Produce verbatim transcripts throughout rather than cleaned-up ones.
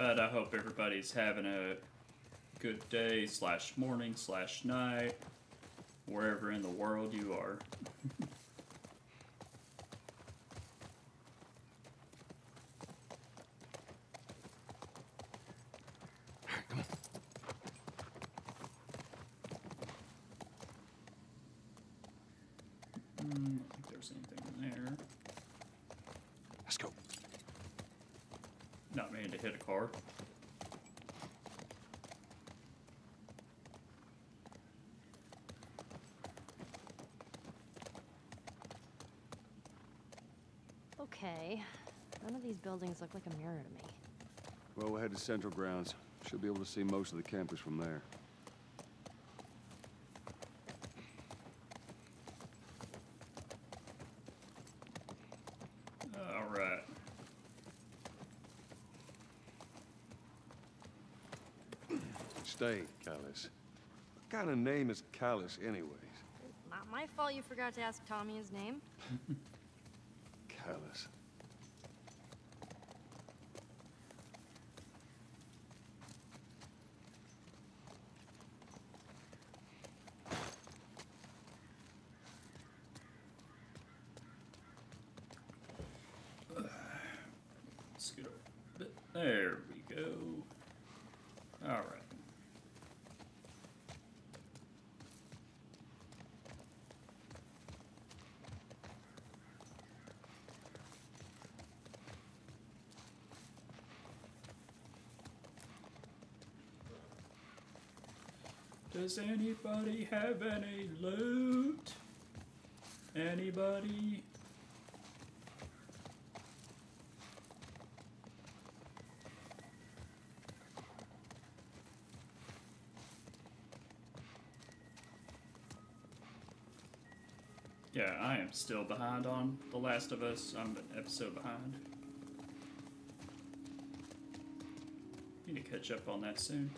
But I hope everybody's having a good day slash morning slash night, wherever in the world you are. Okay, none of these buildings look like a mirror to me. Well, we'll head to Central Grounds. Should be able to see most of the campus from there. Stay, Callis. What kind of name is Callis, anyways? Not my fault you forgot to ask Tommy his name. Callis. Scoot over a bit. There we go. All right. Does anybody have any loot? Anybody? Yeah, I am still behind on The Last of Us. I'm an episode behind. Need to catch up on that soon.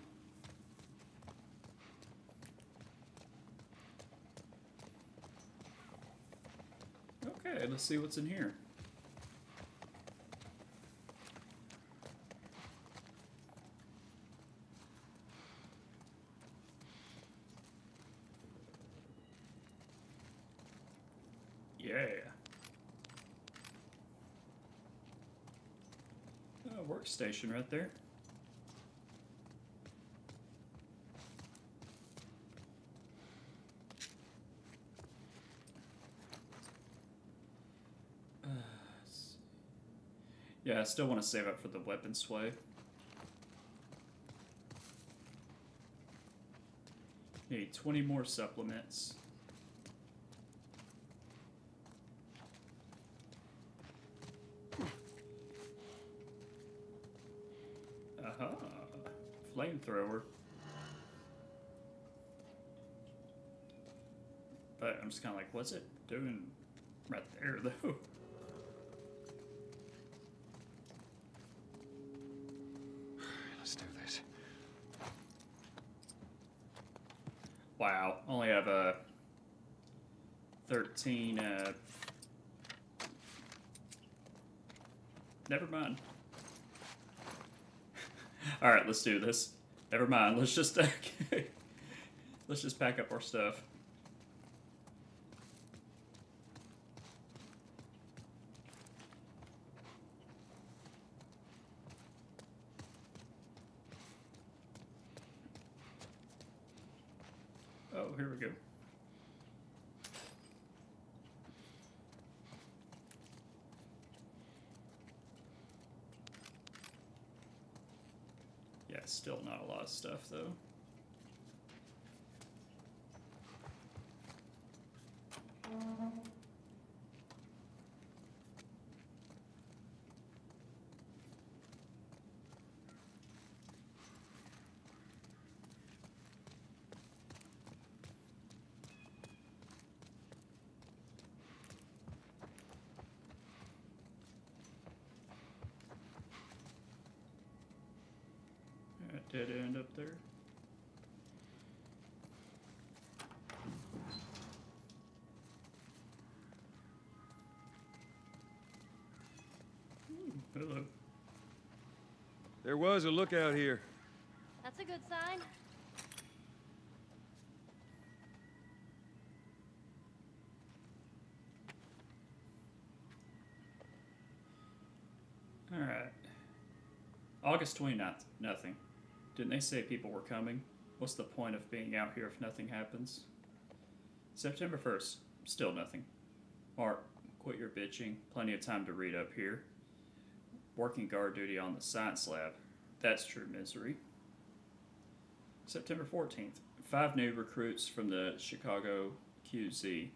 Okay, let's see what's in here. Yeah. Oh, workstation right there. Yeah, I still want to save up for the weapon sway. Need twenty more supplements. Aha! Flamethrower. But I'm just kind of like, what's it doing right there, though? Wow, only have uh, thirteen, uh, never mind. All right, let's do this. Never mind, let's just, okay. Let's just pack up our stuff. Here we go. Yeah, still not a lot of stuff though. Dead end up there. Ooh, hello. There was a lookout here. That's a good sign. All right. August twenty-ninth, nothing. Didn't they say people were coming? What's the point of being out here if nothing happens? September first, still nothing. Mark, quit your bitching. Plenty of time to read up here. Working guard duty on the science lab. That's true misery. September fourteenth, five new recruits from the Chicago Q Z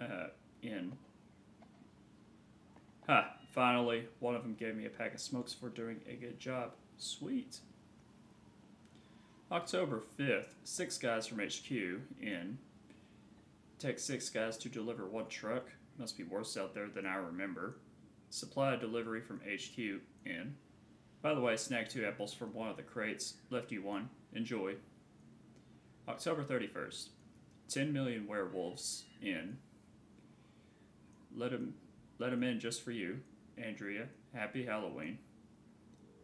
uh, in. Ha, finally, one of them gave me a pack of smokes for doing a good job. Sweet. October fifth, six guys from H Q in. Take six guys to deliver one truck. Must be worse out there than I remember. Supply delivery from H Q in. By the way, snag two apples from one of the crates. Left you one. Enjoy. October thirty-first, ten million werewolves in. Let them... Let them in just for you, Andrea. Happy Halloween.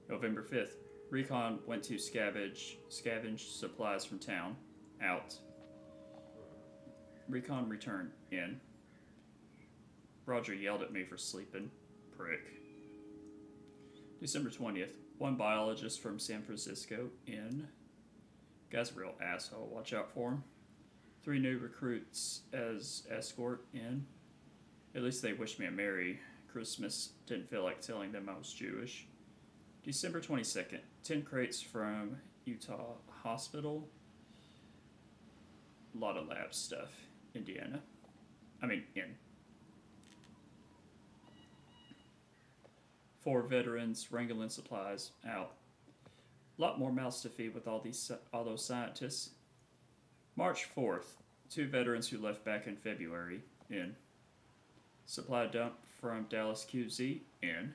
November fifth. Recon went to scavenge, scavenge supplies from town. Out. Recon returned. In. Roger yelled at me for sleeping. Prick. December twentieth. One biologist from San Francisco. In. Guy's a real asshole. Watch out for him. Three new recruits as escort. In. At least they wished me a Merry Christmas. Didn't feel like telling them I was Jewish. December twenty-second. Ten crates from Utah Hospital. A lot of lab stuff. Indiana. I mean, in. Four veterans wrangling supplies. Out. A lot more mouths to feed with all these, all those scientists. March fourth. Two veterans who left back in February. In. Supply dump from Dallas Q Z in.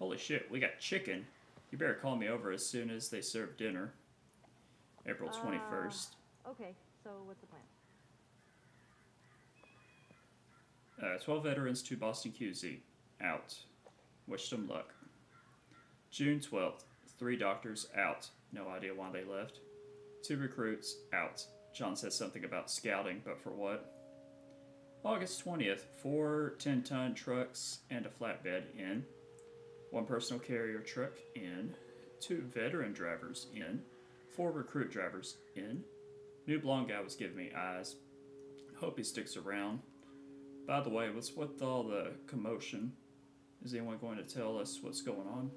Holy shit, we got chicken. You better call me over as soon as they serve dinner. April twenty-first. Uh, okay, so what's the plan? Uh, twelve veterans to Boston Q Z. Out. Wish them luck. June twelfth. Three doctors out. No idea why they left. Two recruits out. John said something about scouting, but for what? August twentieth, four ten-ton trucks and a flatbed in, one personal carrier truck in, two veteran drivers in, four recruit drivers in. New blonde guy was giving me eyes. Hope he sticks around. By the way, what's with all the commotion? Is anyone going to tell us what's going on?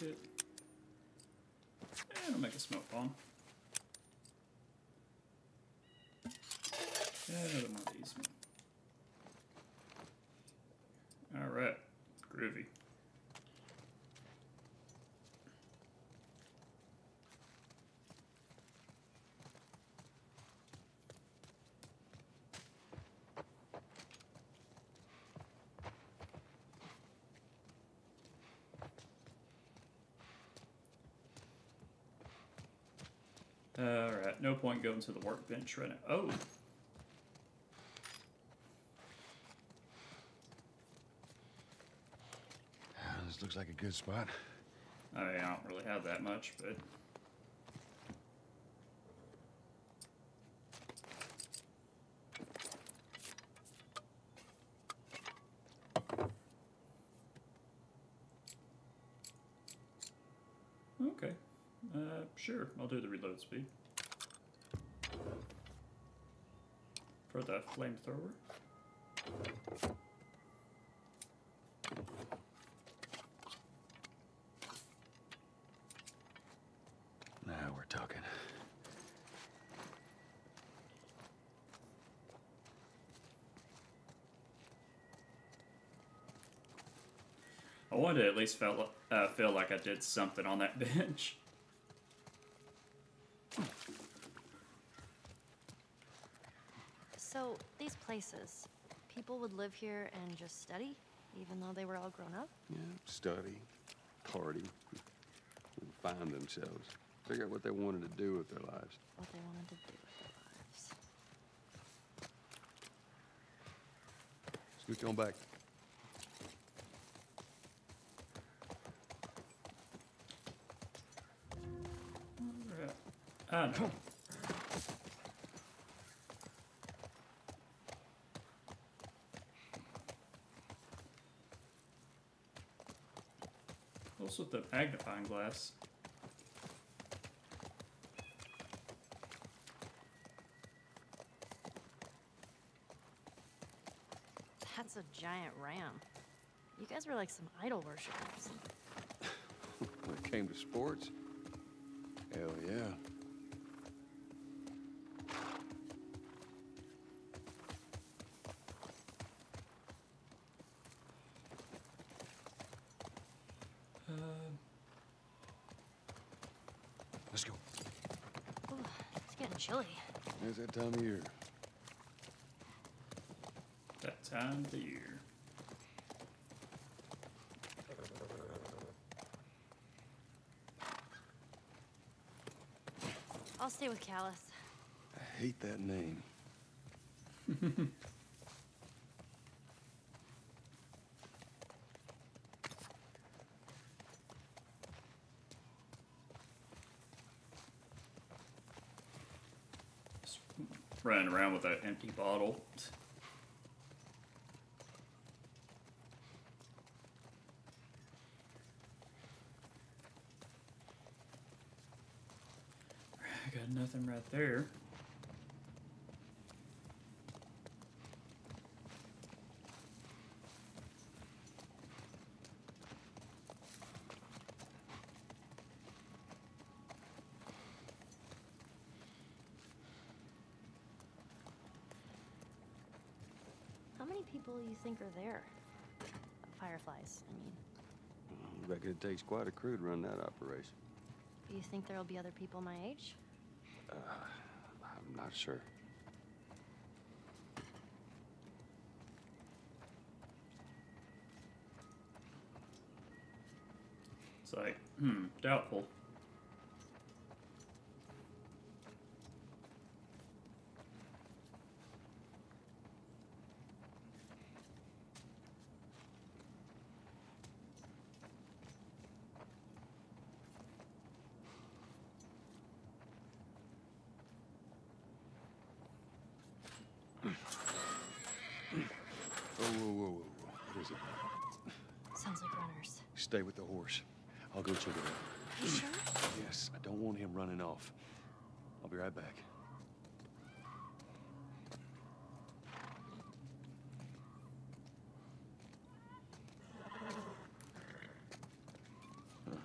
It. And I'll make a smoke bomb. Another one of these. Alright. Groovy. Alright, no point going to the workbench right now. Oh! This looks like a good spot. I mean, I don't really have that much, but... Sure, I'll do the reload speed. with a flamethrower. Now we're talking. I wanted to at least feel, uh, feel like I did something on that bench. So, these places, people would live here and just study, even though they were all grown up? Yeah, study, party, and find themselves. Figure out what they wanted to do with their lives. What they wanted to do with their lives. Scoot on back. Ah, no. Also with the magnifying glass. That's a giant ram. You guys were like some idol worshippers. When it came to sports? Hell yeah. Let's go. Ooh, it's getting chilly. It's that time of year. That time of year. I'll stay with Callis. I hate that name. Running around with an empty bottle. I got nothing right there. You think are there? Fireflies, I mean. I reckon it takes quite a crew to run that operation. Do you think there'll be other people my age? Uh, I'm not sure. It's like, hmm, doubtful. Stay with the horse. I'll go check it out. You sure? Yes, I don't want him running off. I'll be right back. Huh.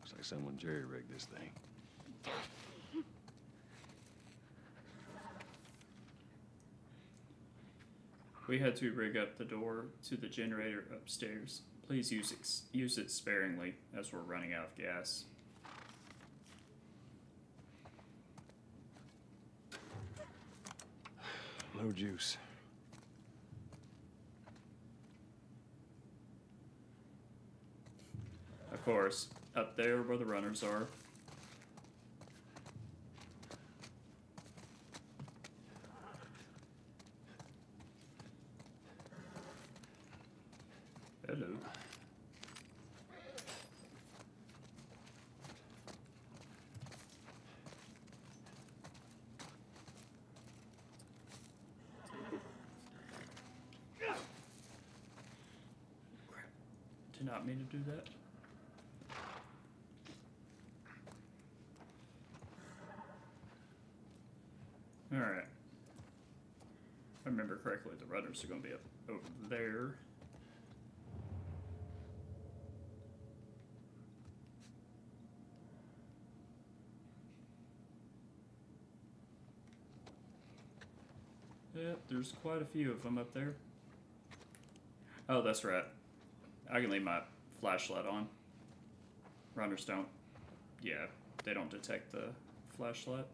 Looks like someone jerry-rigged this thing. We had to rig up the door to the generator upstairs. Please use it, use it sparingly, as we're running out of gas. Low juice. Of course, up there where the runners are. Hello. Did not mean to do that. All right. I remember correctly, the rudders are going to be up over there. Yep, there's quite a few of them up there. Oh, that's right. I can leave my flashlight on. Runners don't. Yeah, they don't detect the flashlight.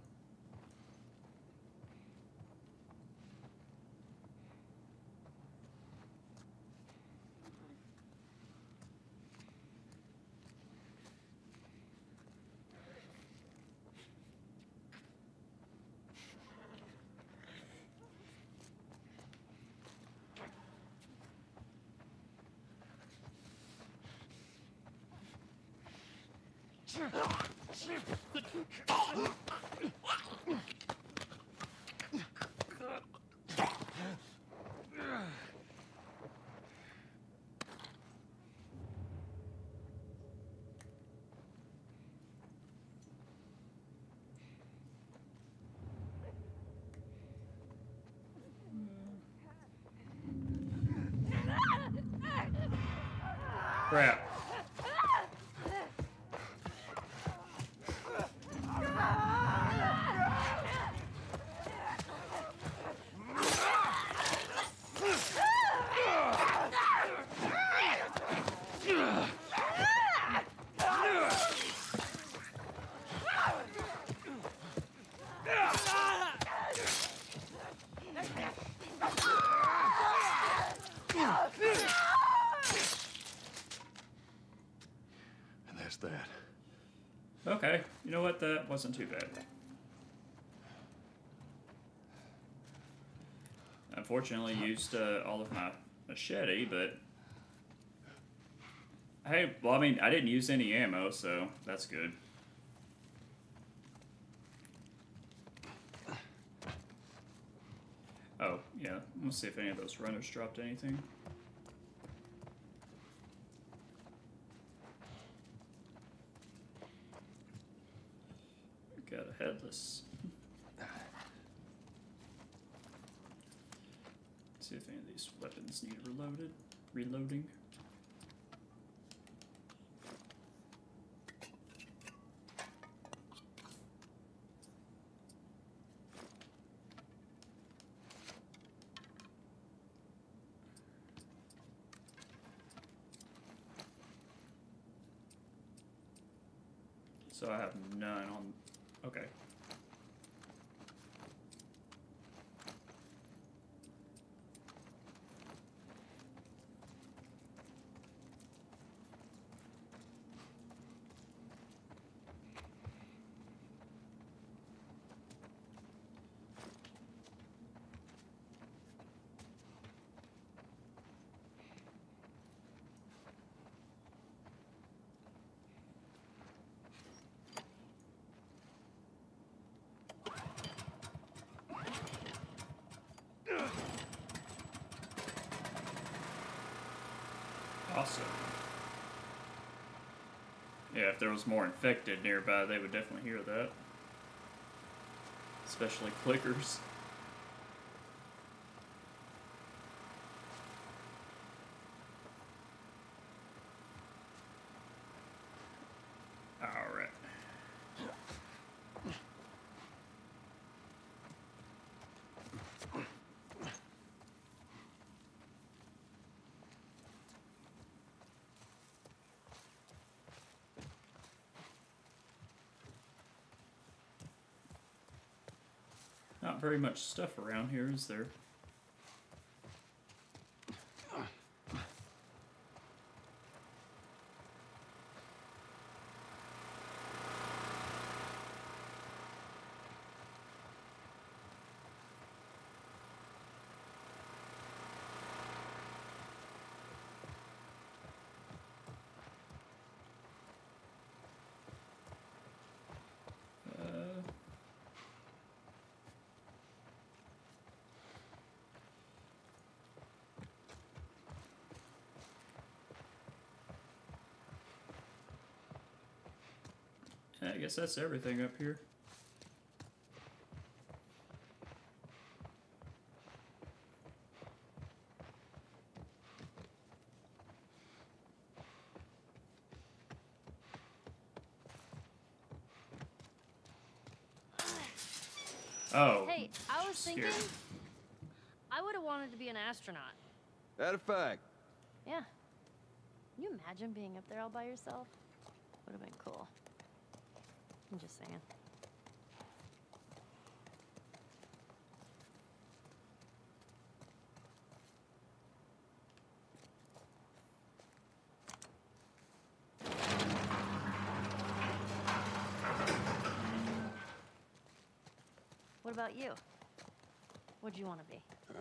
Crap. Okay, you know what? That wasn't too bad. Unfortunately, used uh, all of my machete, but hey, well, I mean, I didn't use any ammo, so that's good. Oh yeah, let's see if any of those runners dropped anything. Headless. Let's see if any of these weapons need reloaded. Reloading. So I have none on. Okay. Awesome. Yeah, if there was more infected nearby, they would definitely hear that. Especially clickers. Alright. Not very much stuff around here, is there? I guess that's everything up here. Oh. Hey, I was thinking scared. I would have wanted to be an astronaut. That a fact. Yeah. Can you imagine being up there all by yourself? Would have been cool. I'm just saying. What about you? What'd you want to be? Uh,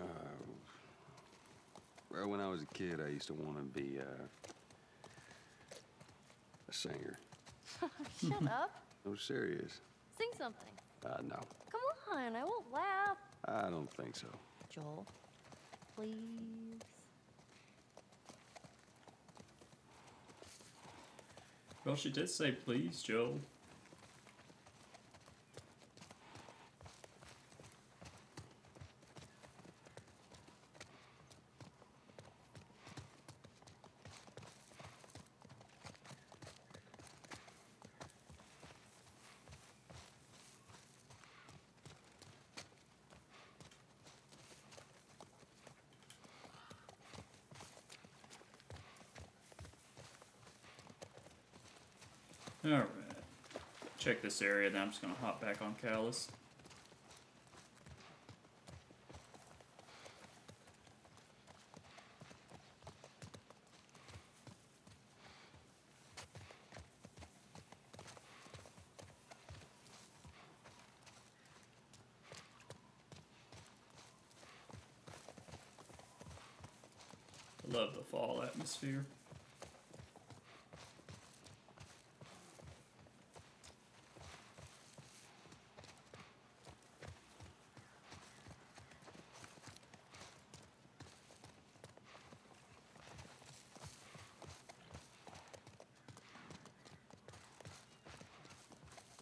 well, when I was a kid, I used to want to be uh, a singer. Shut up. I'm serious. Sing something. Uh, no. Come on, I won't laugh. I don't think so. Joel, please. Well, she did say please, Joel. Alright, check this area, then I'm just gonna hop back on Callus. I love the fall atmosphere.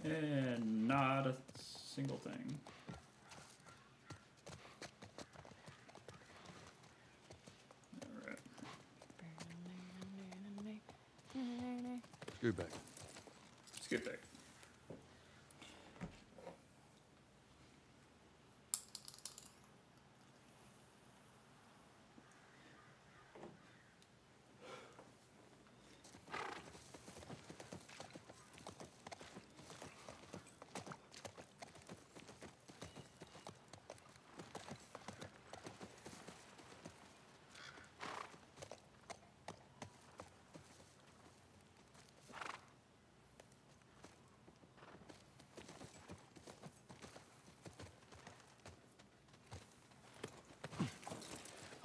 And not a single thing. All right. Scoot back. Scoot back.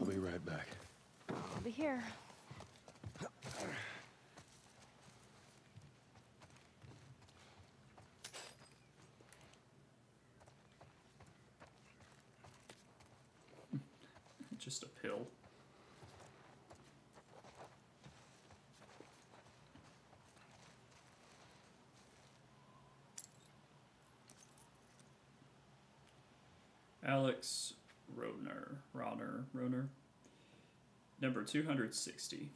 I'll be right back. I'll be here. Just a pill. Alex Roner, Roner, Roner. Number two hundred sixty.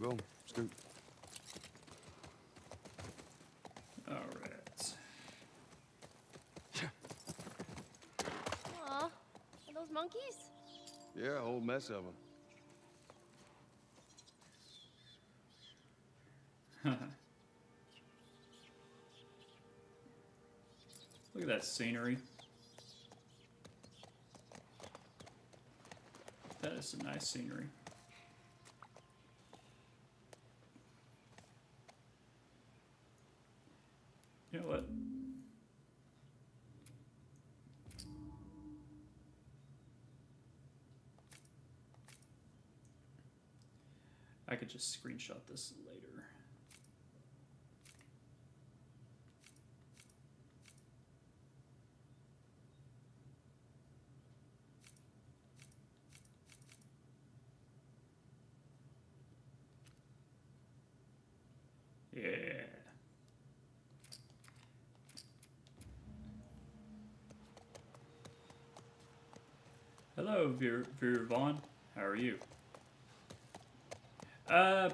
Go, scoot. All right. Those monkeys? Yeah, a whole mess of them. Look at that scenery. That is some nice scenery. You know what? I could just screenshot this later. Yeah. Hello, Vera, Vera Vaughn. How are you? Uh,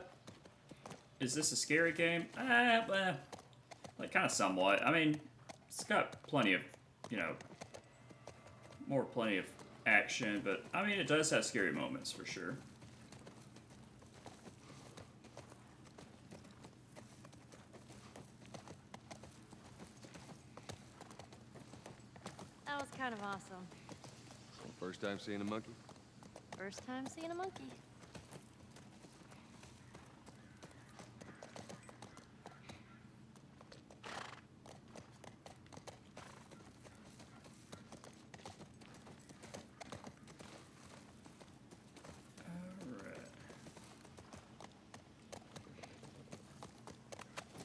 is this a scary game? Uh, uh like, kind of somewhat. I mean, it's got plenty of, you know, more plenty of action, but, I mean, it does have scary moments, for sure. That was kind of awesome. First time seeing a monkey? First time seeing a monkey.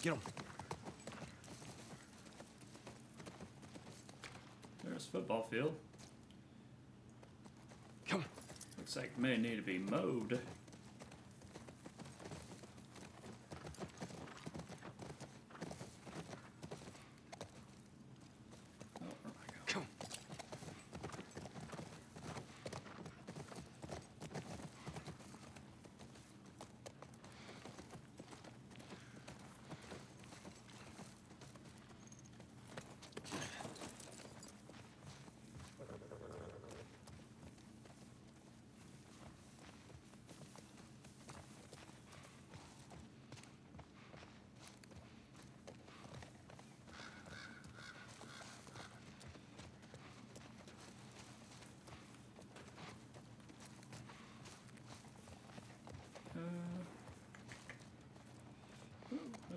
Get him. There's a football field. Come on. Looks like it may need to be mowed.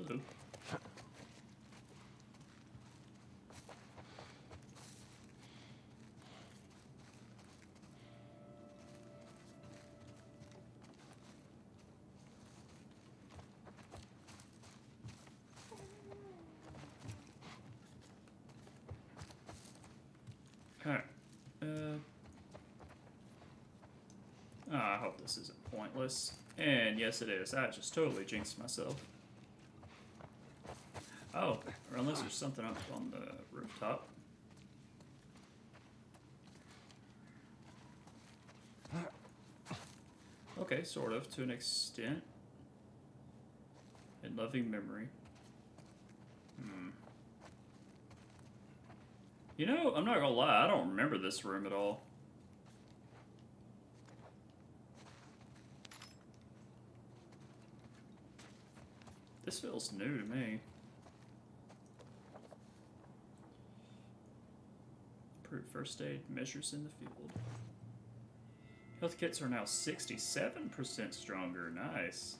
Hello. All right. Uh, oh, I hope this isn't pointless. And yes, it is. I just totally jinxed myself. Oh, or unless there's something up on the rooftop. Okay, sort of, to an extent. In loving memory. Hmm. You know, I'm not gonna lie, I don't remember this room at all. This feels new to me. First aid measures in the field. Health kits are now sixty-seven percent stronger. Nice.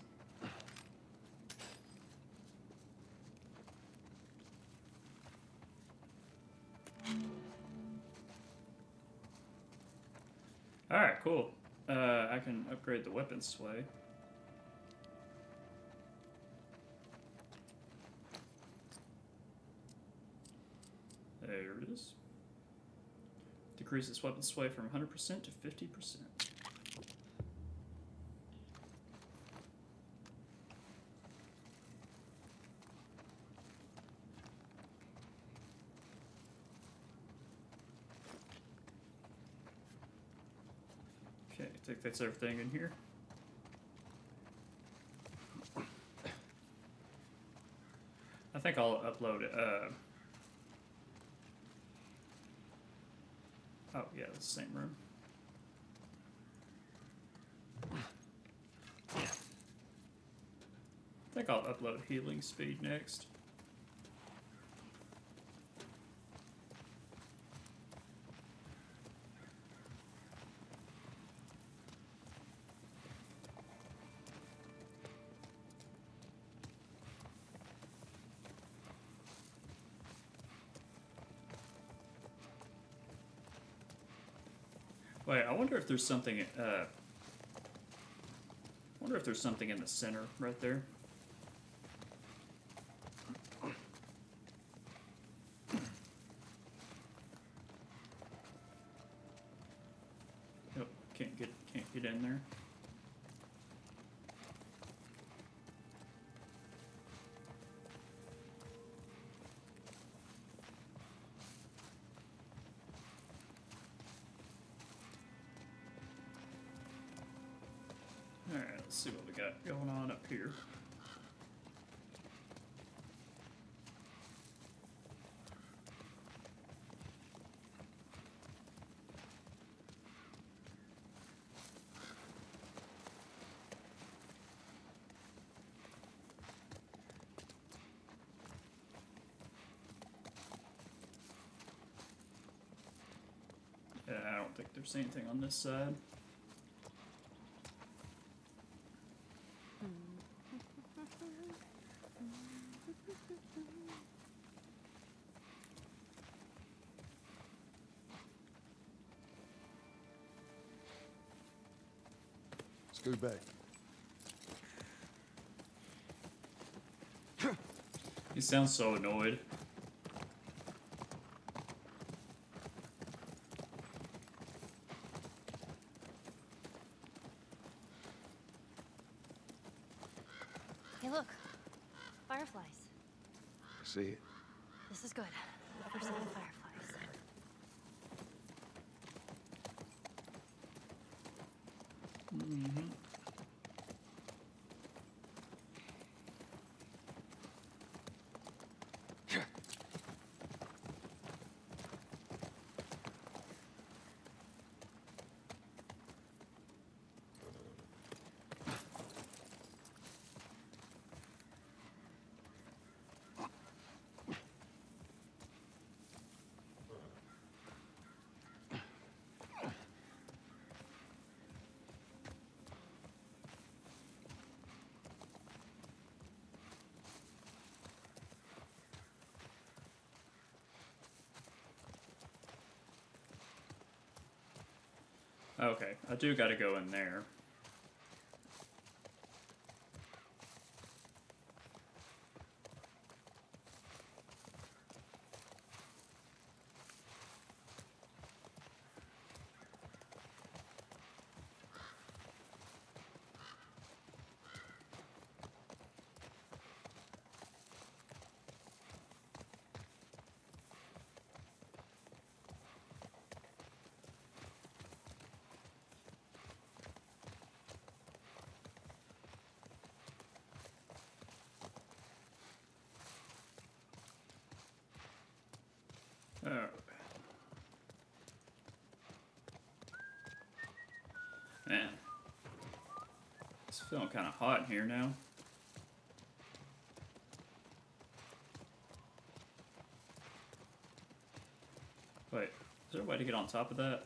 Alright, cool. Uh, I can upgrade the weapons sway. There it is. Increase this weapon sway from one hundred percent to fifty percent. Okay, I think that's everything in here. I think I'll upload it. Uh, Oh, yeah, that's the same room. I think I'll upload healing speed next. Wait, I wonder if there's something, uh, I wonder if there's something in the center right there. Nope, can't get, can't get in there. Let's see what we got going on up here. Yeah, I don't think there's anything on this side. Let's go back. He sounds so annoyed. Fireflies. I see it. This is good. We're seeing fireflies. Mm-hmm. Okay, I do gotta go in there. Oh. Man. It's feeling kind of hot in here now. Wait, is there a way to get on top of that?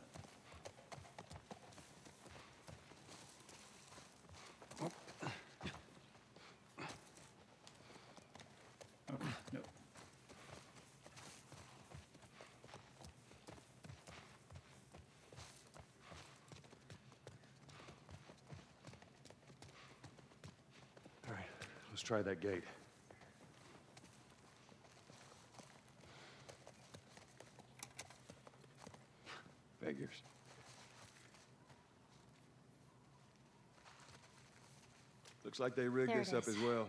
Let's try that gate. Figures. Looks like they rigged this up as well.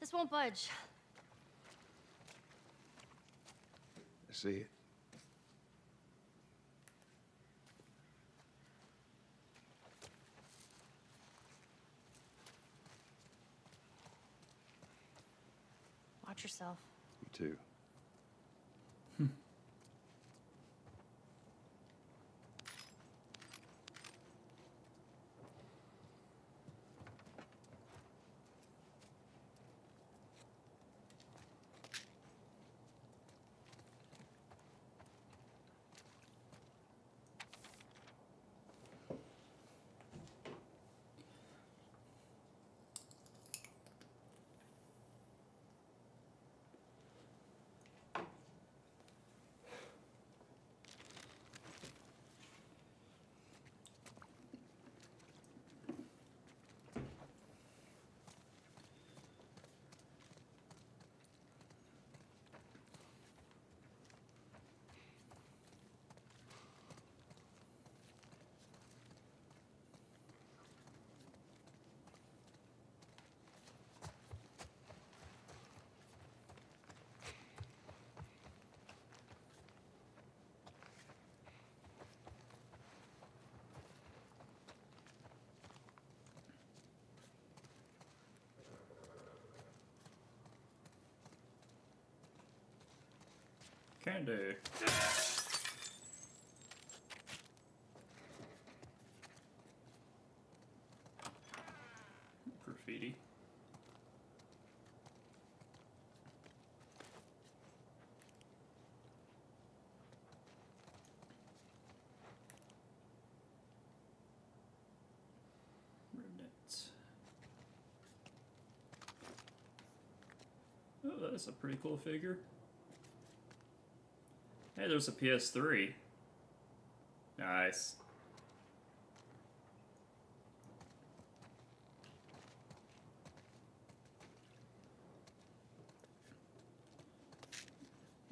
This won't budge. I see it. Watch yourself. You too. Hmm. candy. Graffiti. Oh, that's a pretty cool figure. Hey, there's a P S three. Nice.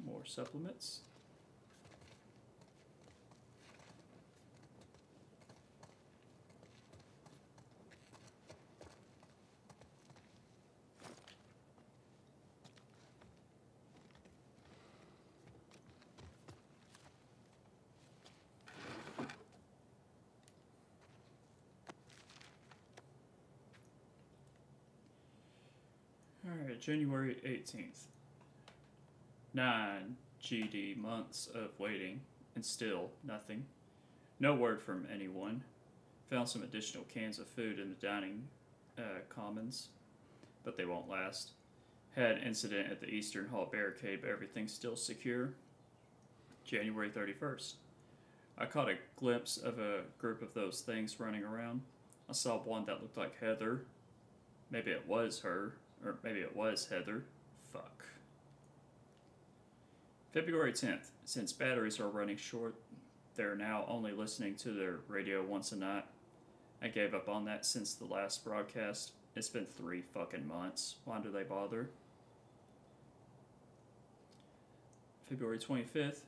More supplements. January eighteenth. Nine G D months of waiting, and still nothing. No word from anyone. Found some additional cans of food in the dining uh, commons, but they won't last. Had incident at the Eastern Hall barricade, but everything's still secure. January thirty-first. I caught a glimpse of a group of those things running around. I saw one that looked like Heather. Maybe it was her. Or maybe it was Heather. Fuck. February tenth. Since batteries are running short, they're now only listening to their radio once a night. I gave up on that since the last broadcast. It's been three fucking months. Why do they bother? February twenty-fifth.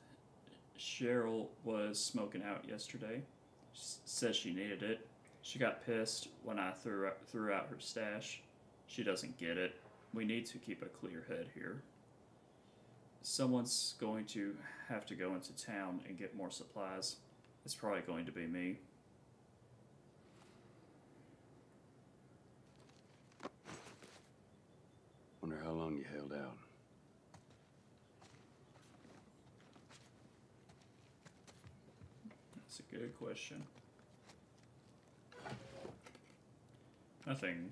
Cheryl was smoking out yesterday. She says she needed it. She got pissed when I threw out, threw out her stash. She doesn't get it. We need to keep a clear head here. Someone's going to have to go into town and get more supplies. It's probably going to be me. Wonder how long you held out. That's a good question. Nothing.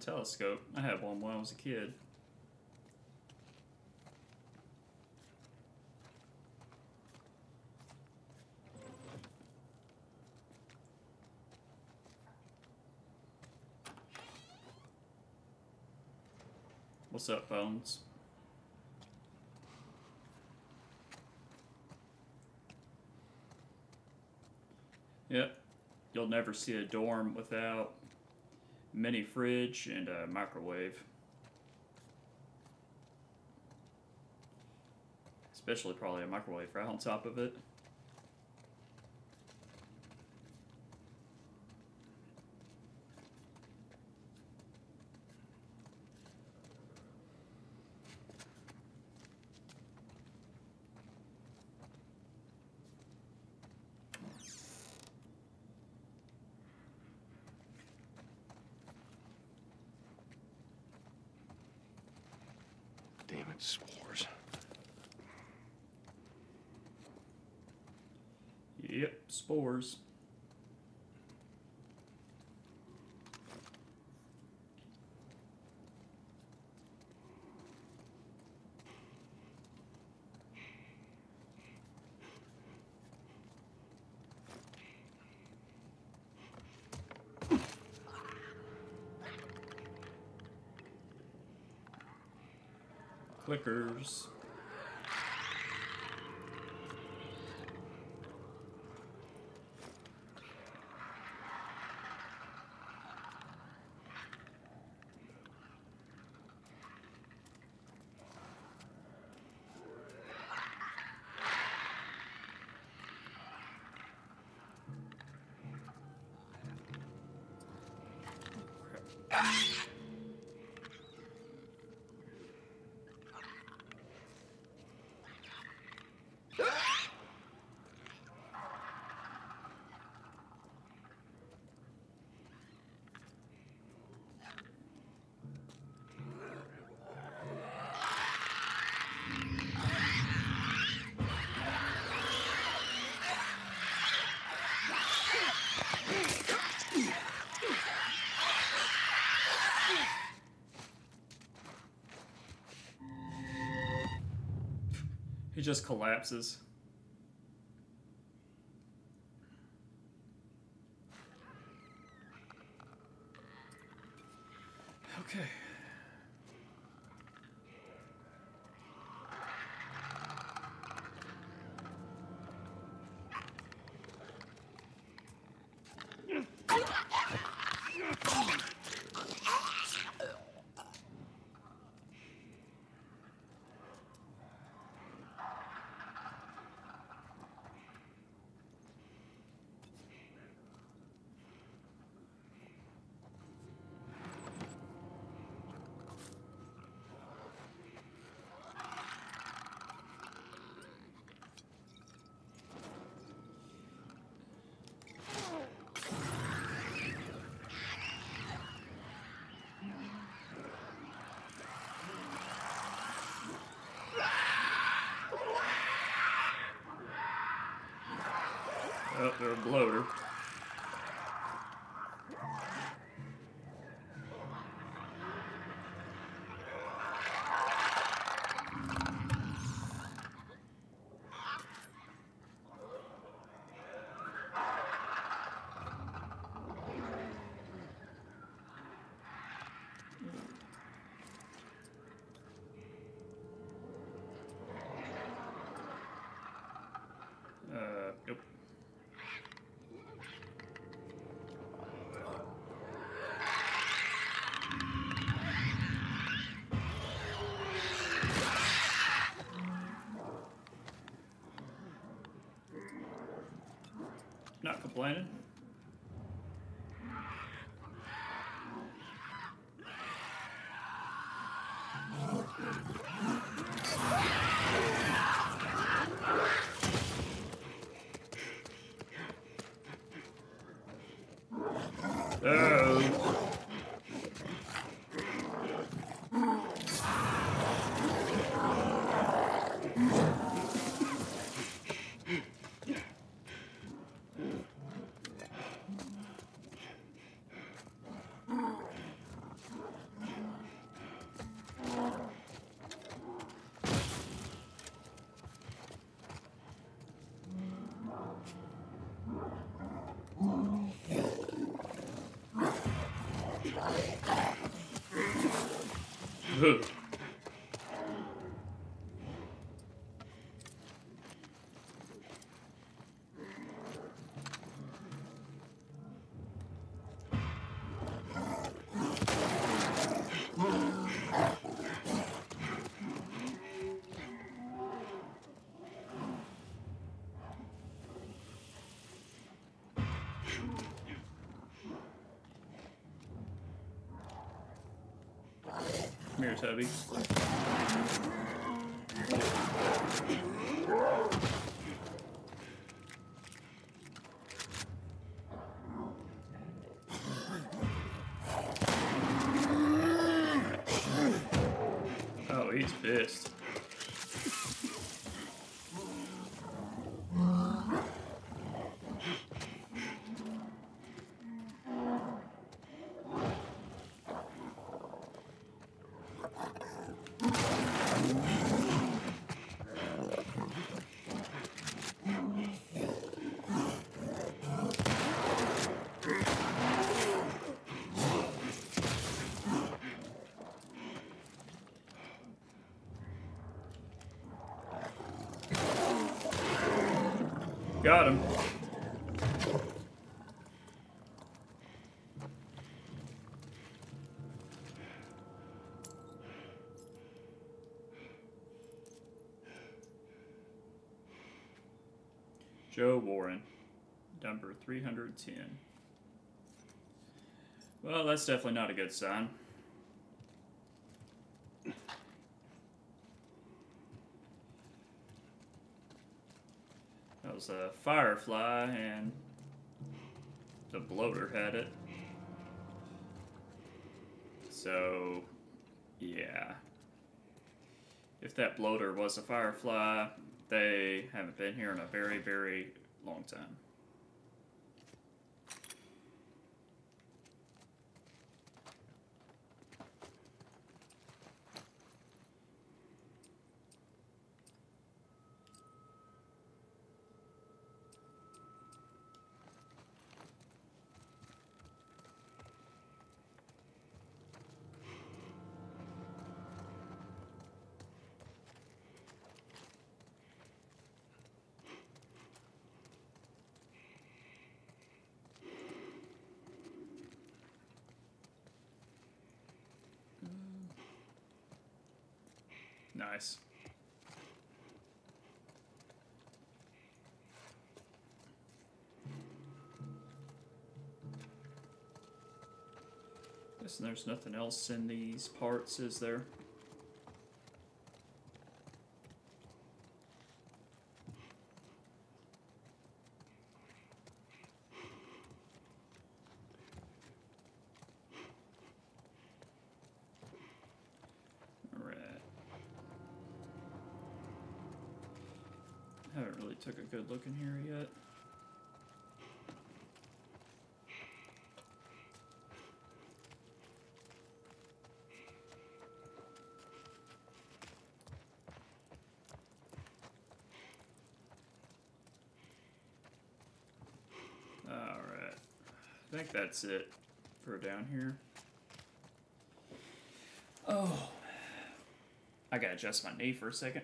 Telescope. I had one when I was a kid. What's up, Bones? Yep. You'll never see a dorm without mini fridge and a microwave. Especially probably a microwave right on top of it. Spores. Yep, spores. Clickers. He just collapses. Okay. Oh, they're a bloater. Not complaining. Ugh. Come here, Tubby. Oh, he's pissed. Got him. Joe Warren, number three hundred ten. Well, that's definitely not a good sign. A firefly, and the bloater had it. So, yeah. If that bloater was a firefly, they haven't been here in a very, very long time. nice. Guessing there's nothing else in these parts, is there? Took a good look in here yet. All right, I think that's it for down here. Oh, I gotta adjust my knee for a second.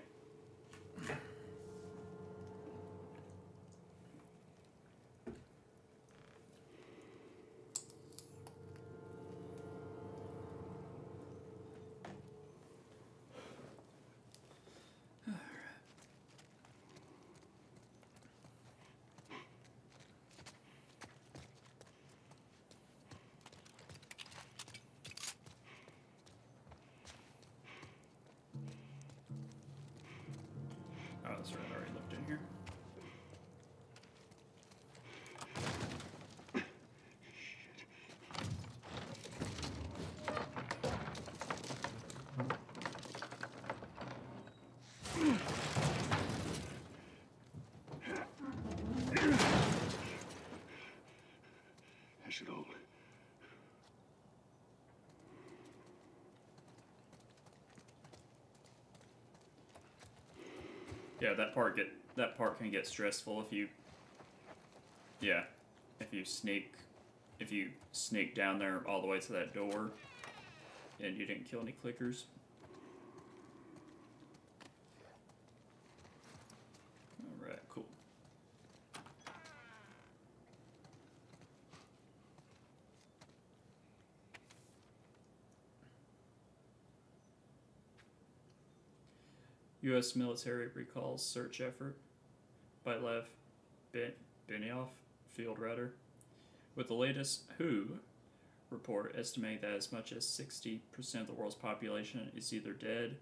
Yeah, that part get that part can get stressful if you Yeah. If you sneak if you sneak down there all the way to that door and you didn't kill any clickers. Alright, cool. U S military recalls search effort by Lev Benioff, field writer. With the latest W H O report estimating that as much as sixty percent of the world's population is either dead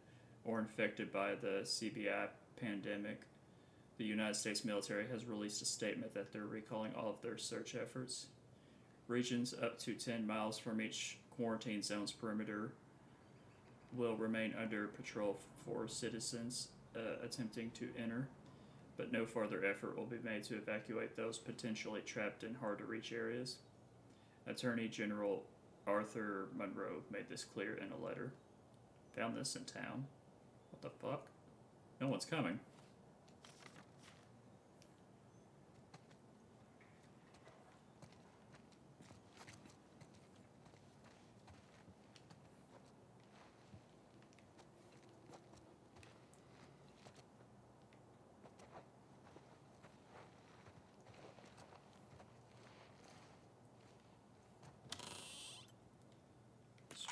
or infected by the C B I pandemic, the United States military has released a statement that they're recalling all of their search efforts. Regions up to ten miles from each quarantine zone's perimeter will remain under patrol for citizens uh, attempting to enter, but no further effort will be made to evacuate those potentially trapped in hard-to-reach areas. Attorney General Arthur Monroe made this clear in a letter. Found this in town. What the fuck? No one's coming.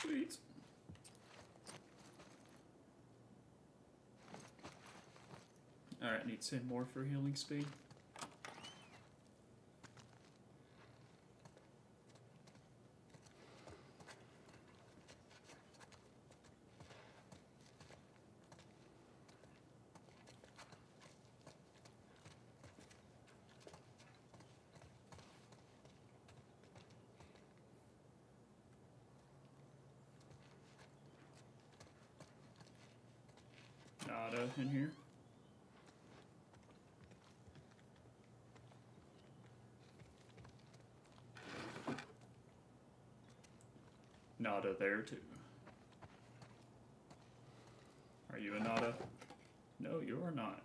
Sweet. Alright, need ten more for healing speed. In here. Nada there too. Are you a Nada? No, you are not.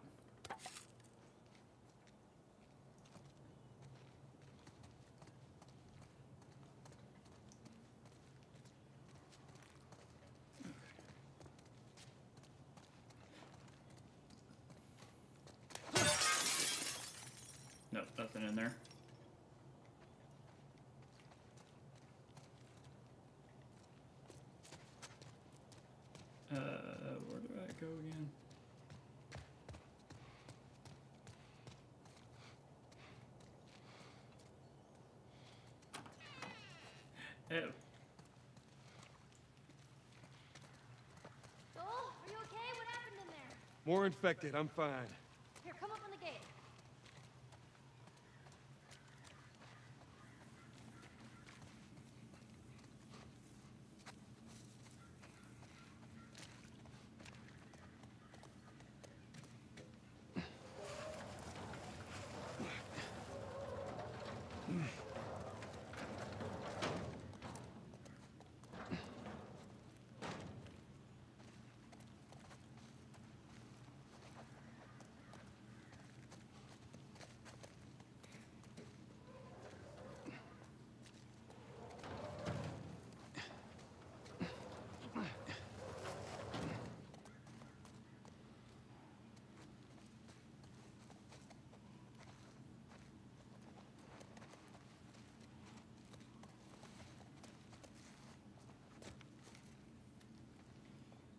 In there. Uh, where do I go again? Oh. Joel, are you okay? What happened in there? More infected. I'm fine. Here, come up on the gate.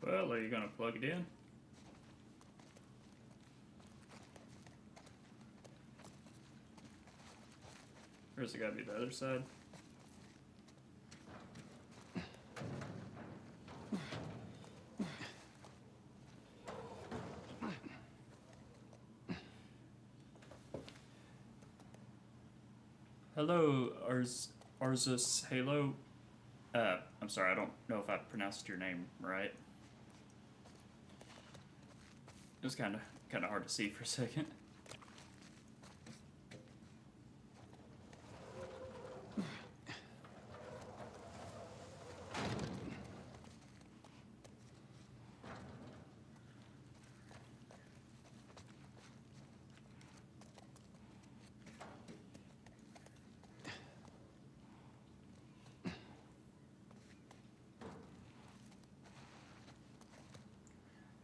Well, are you going to plug it in? Or has it got to be the other side? Hello, Arz Arzus Halo. Uh, I'm sorry, I don't know if I pronounced your name right. It was kind of kind of hard to see for a second.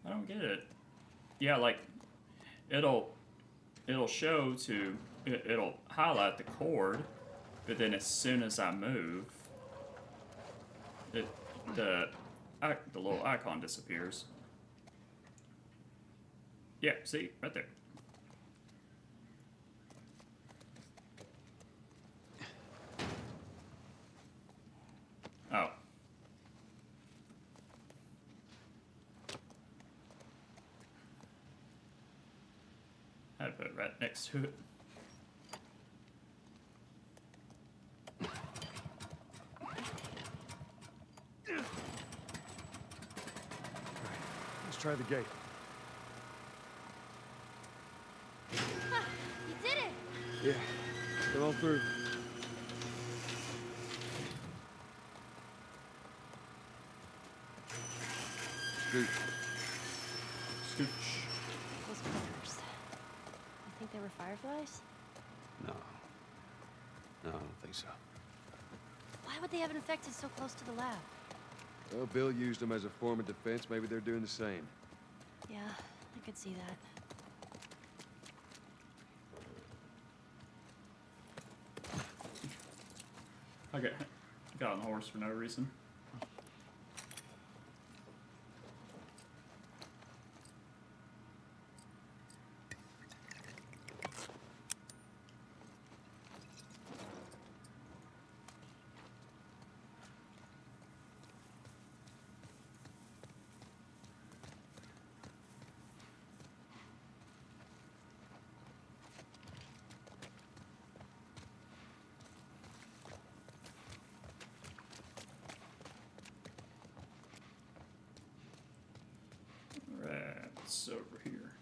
I don't get it. Yeah, like it'll it'll show to it, it'll highlight the cord, but then as soon as I move, it the I, the little icon disappears. Yeah, see right there. Oh. I'd put it right next to it. Let's try the gate. You did it! Yeah, come on through. Scooch. Scooch. Those fuckers. You think they were fireflies? No. No, I don't think so. Why would they have infected so close to the lab? Well, Bill used them as a form of defense. Maybe they're doing the same. Yeah, I could see that. I got, got on the horse for no reason. That's over here.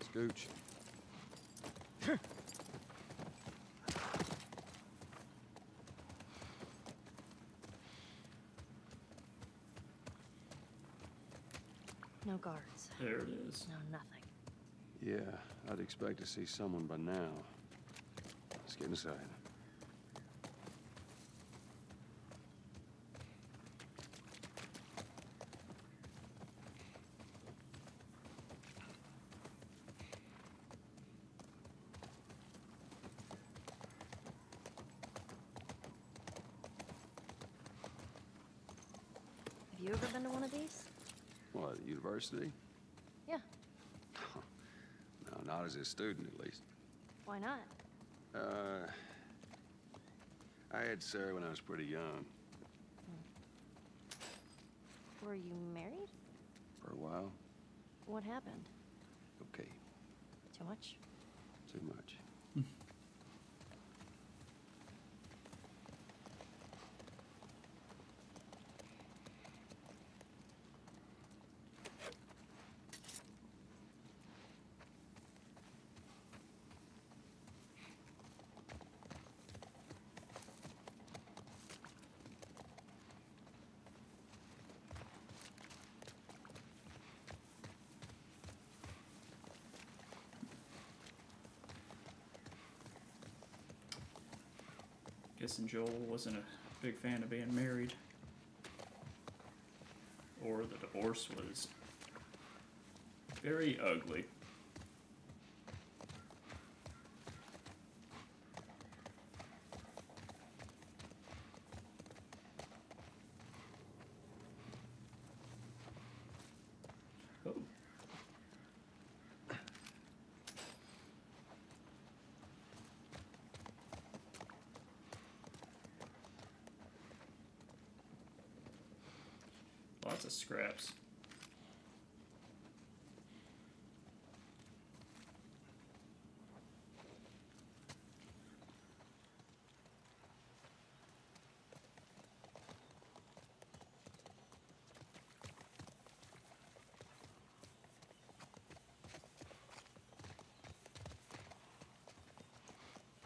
Scooch. No guards. There it is. No, nothing. Yeah, I'd expect to see someone by now. Let's get inside. you ever been to one of these? What, the university? Yeah. No, not as a student, at least. Why not? Uh, I had Sarah when I was pretty young. Hmm. Were you married? For a while. What happened? Okay. Too much? Too much. Guessing Joel wasn't a big fan of being married, or the divorce was very ugly. Lots of scraps.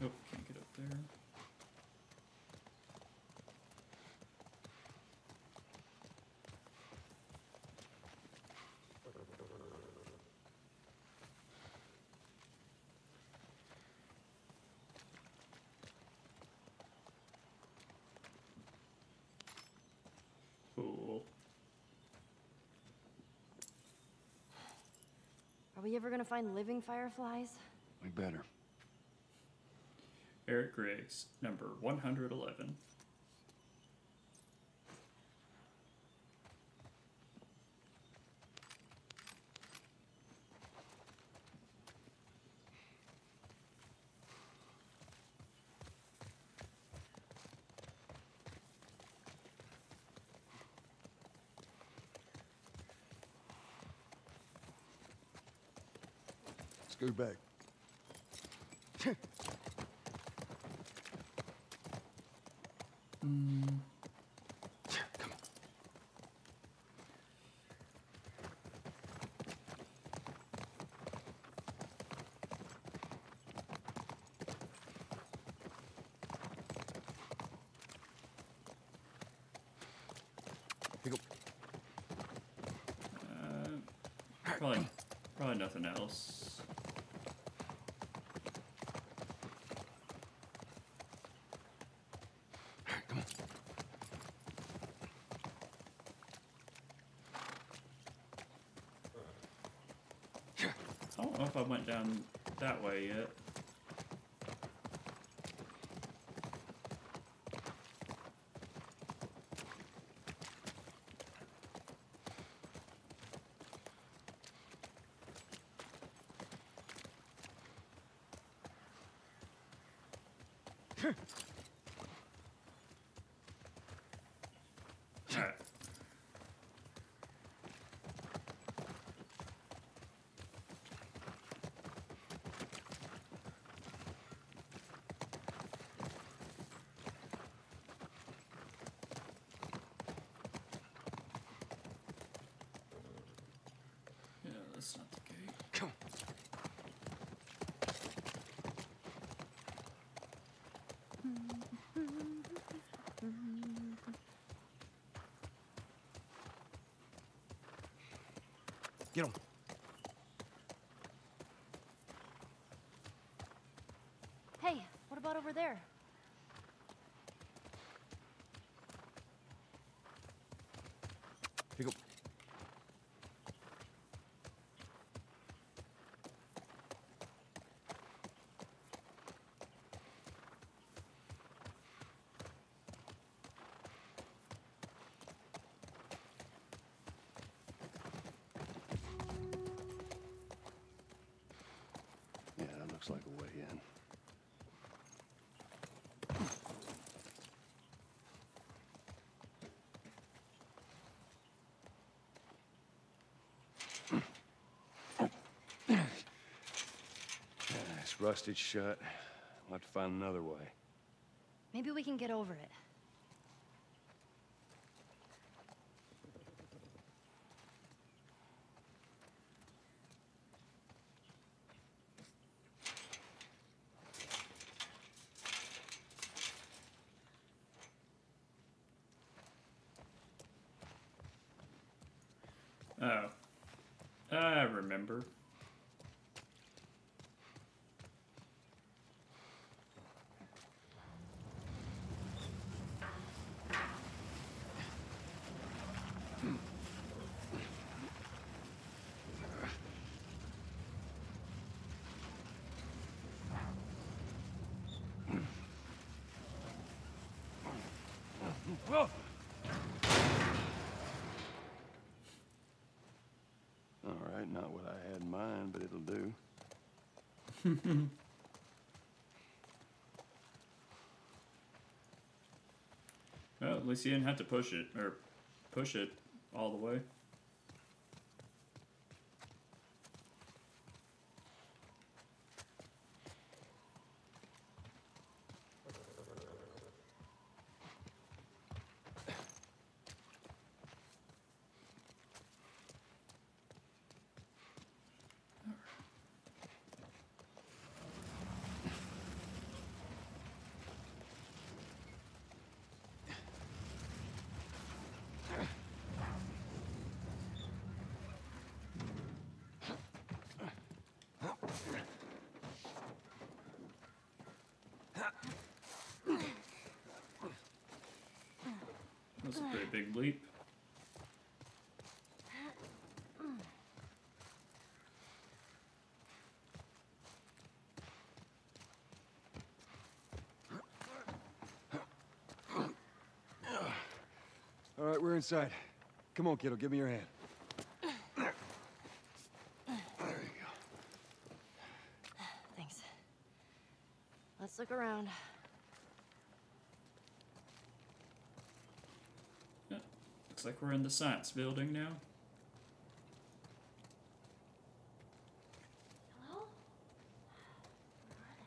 Oh, can't get up there. Are we ever gonna find living fireflies? We better. Eric Riggs, number one hundred eleven. Go back. mm. Come on. Here you go. Uh, probably, probably nothing else. I don't know if I went down that way yet. That's not the gate. Come on. Get him. Hey, what about over there? Here you go. looks like a way in. It's rusted shut. I'll have to find another way. Maybe we can get over it. Oh. I remember. Whoa. All right, not what I had in mind, but it'll do. Well, at least you didn't have to push it, or push it all the way. That's a pretty big leap. All right, we're inside. Come on, kiddo, give me your hand. Let's look around. Yeah, looks like we're in the science building now. Hello? Where are they?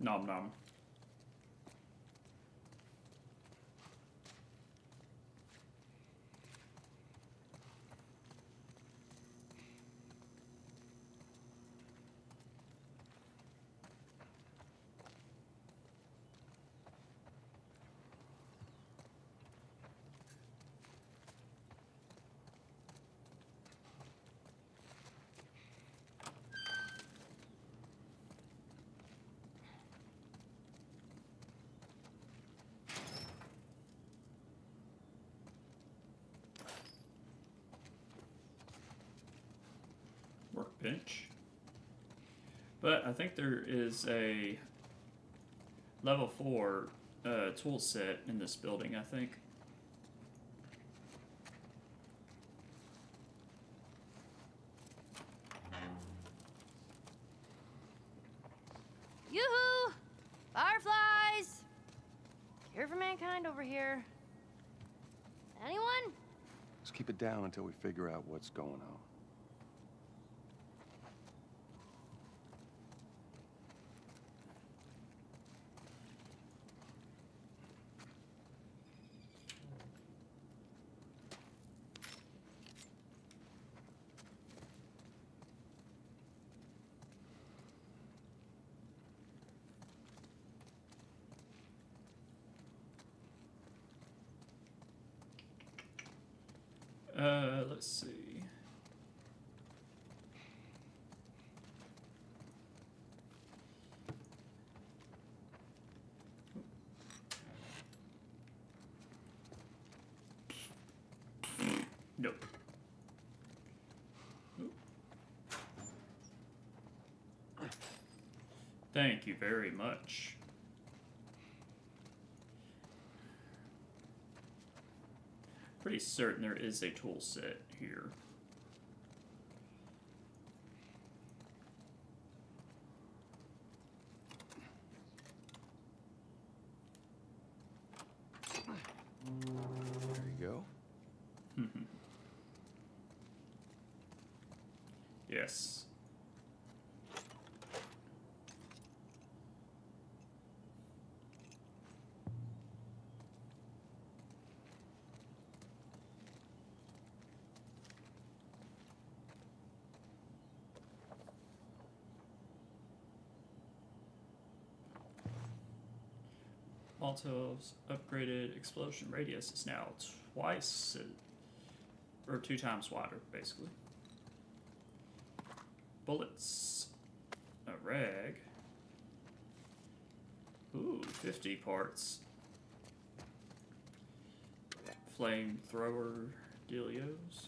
Nom nom. Bench. But I think there is a level four uh, tool set in this building, I think. Yoo-hoo! Fireflies! Cure for mankind over here. Anyone? Let's keep it down until we figure out what's going on. Uh, let's see. Thank you very much. Pretty certain there is a tool set here. There you go. Mm-hmm. Yes. Molotov's upgraded explosion radius is now twice, or two times wider, basically. Bullets. A rag. Ooh, fifty parts. Flamethrower dealios.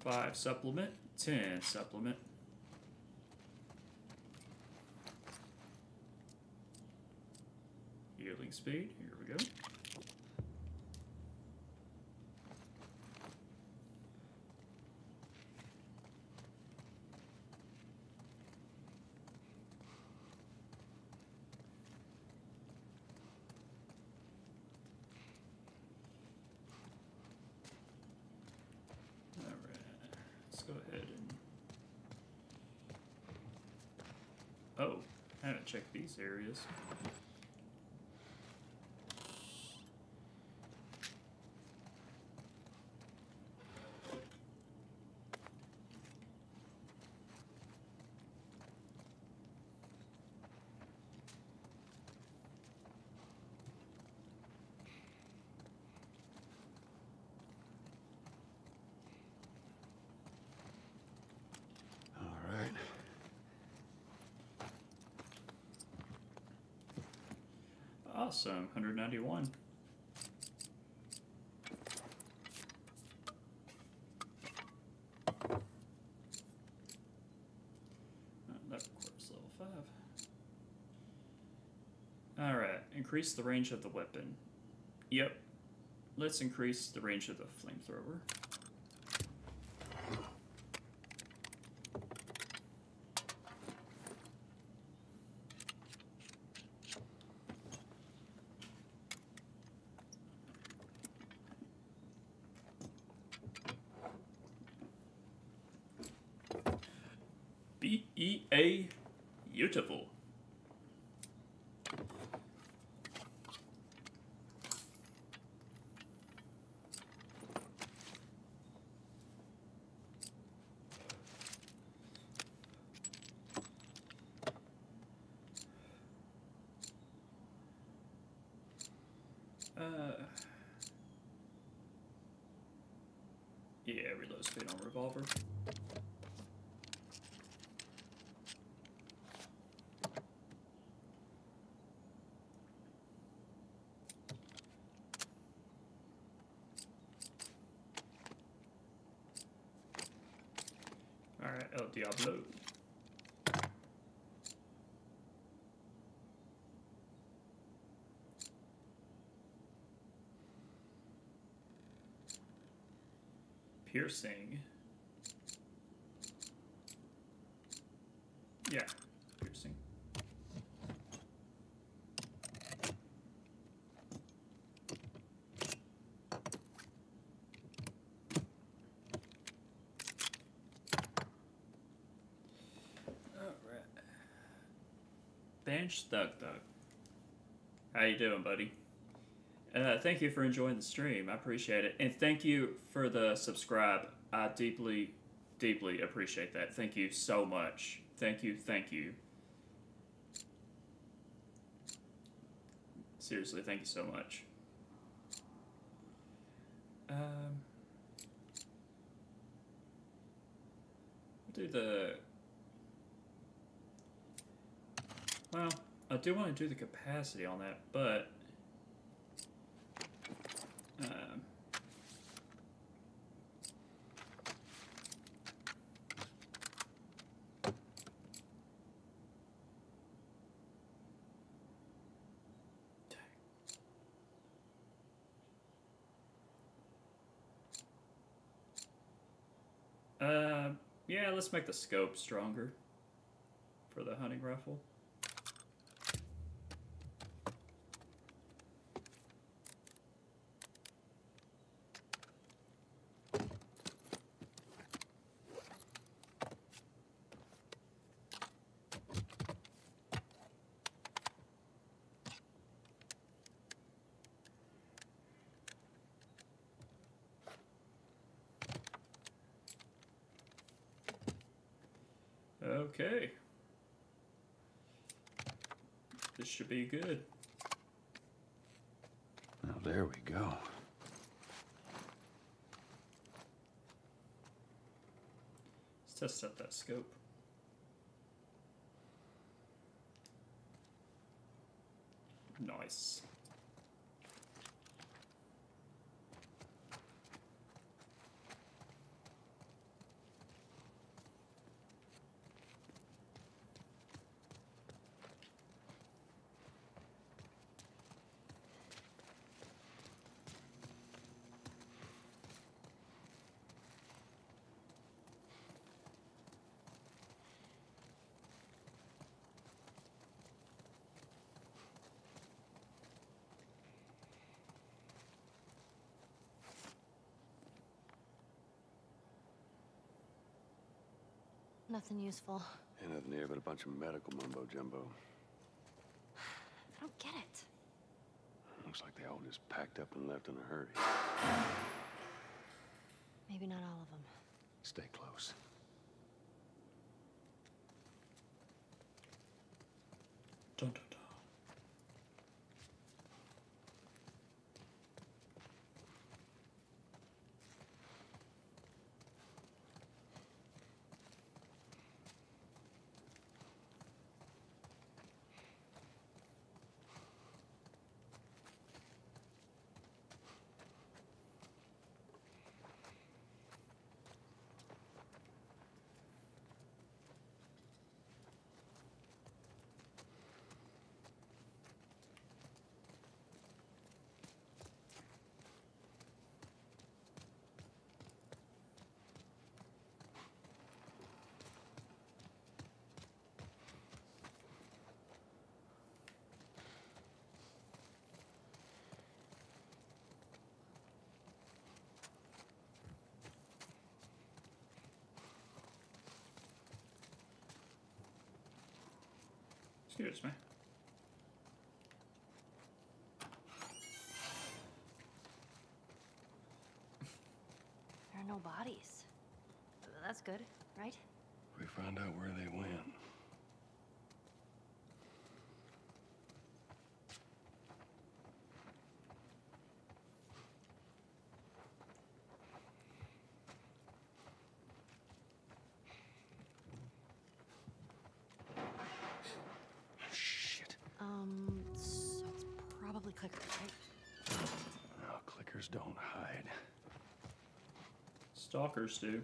Five supplement, ten supplement. Yielding speed, here we go. All right, let's go ahead and... Oh, I haven't checked these areas. Awesome, one hundred ninety-one. Oh, that requires level five. Alright, increase the range of the weapon. Yep. Let's increase the range of the flamethrower. B E A, beautiful. Uh, yeah, reload speed on revolver. Diablo. Piercing. Yeah, piercing. Stuck Thug. How you doing, buddy? Uh, thank you for enjoying the stream. I appreciate it. And thank you for the subscribe. I deeply, deeply appreciate that. Thank you so much. Thank you, thank you. Seriously, thank you so much. Um, I'll do the... Well, I do want to do the capacity on that, but um, Yeah, let's make the scope stronger for the hunting rifle. Okay, this should be good. Now there we go. Let's test out that scope. Nice. Nothing useful. Ain't nothing here but a bunch of medical mumbo-jumbo. I don't get it. Looks like they all just packed up and left in a hurry. Maybe not all of them. Stay close. Dun, dun, dun. Excuse me. There are no bodies. That's good, right? We found out where they went. Don't hide. Stalkers do.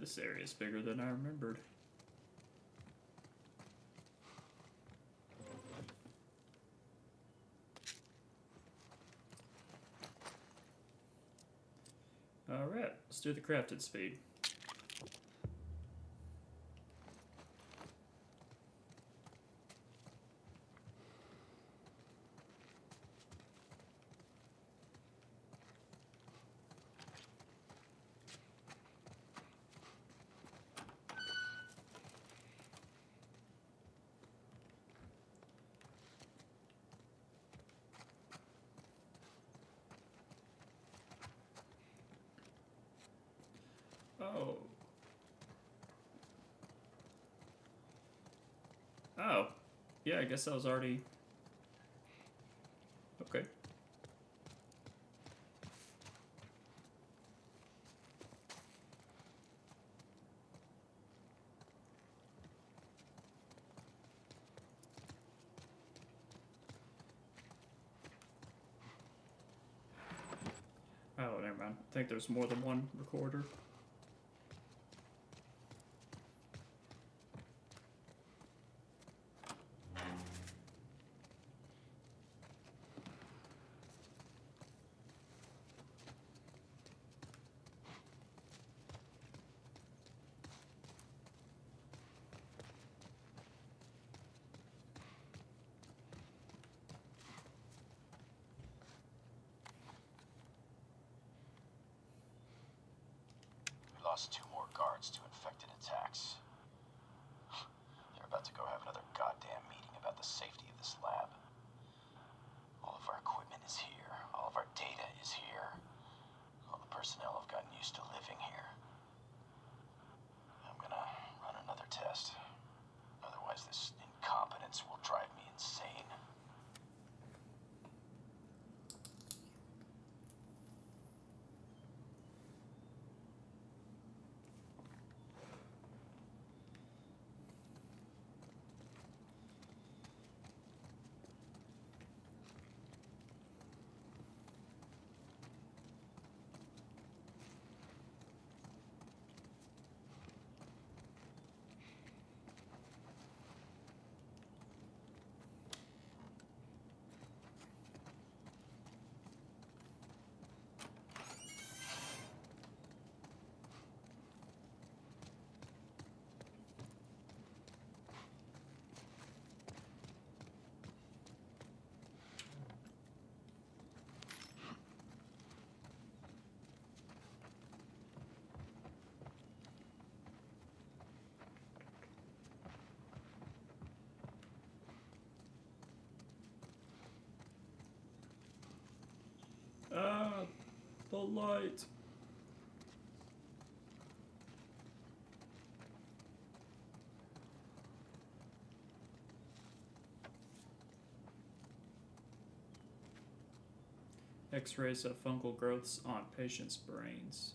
This area is bigger than I remembered. Let's do the crafted speed. Oh. Oh. Yeah, I guess I was already... Okay. Oh, never mind. I think there's more than one recorder. Lost two more guards to infected attacks. They're about to go have another goddamn meeting about the safety of this lab. All of our equipment is here. All of our data is here. All the personnel have gotten used to living here. I'm gonna run another test. Otherwise, this incompetence will drive me insane. Ah, the light. X-rays of fungal growths on patients' brains.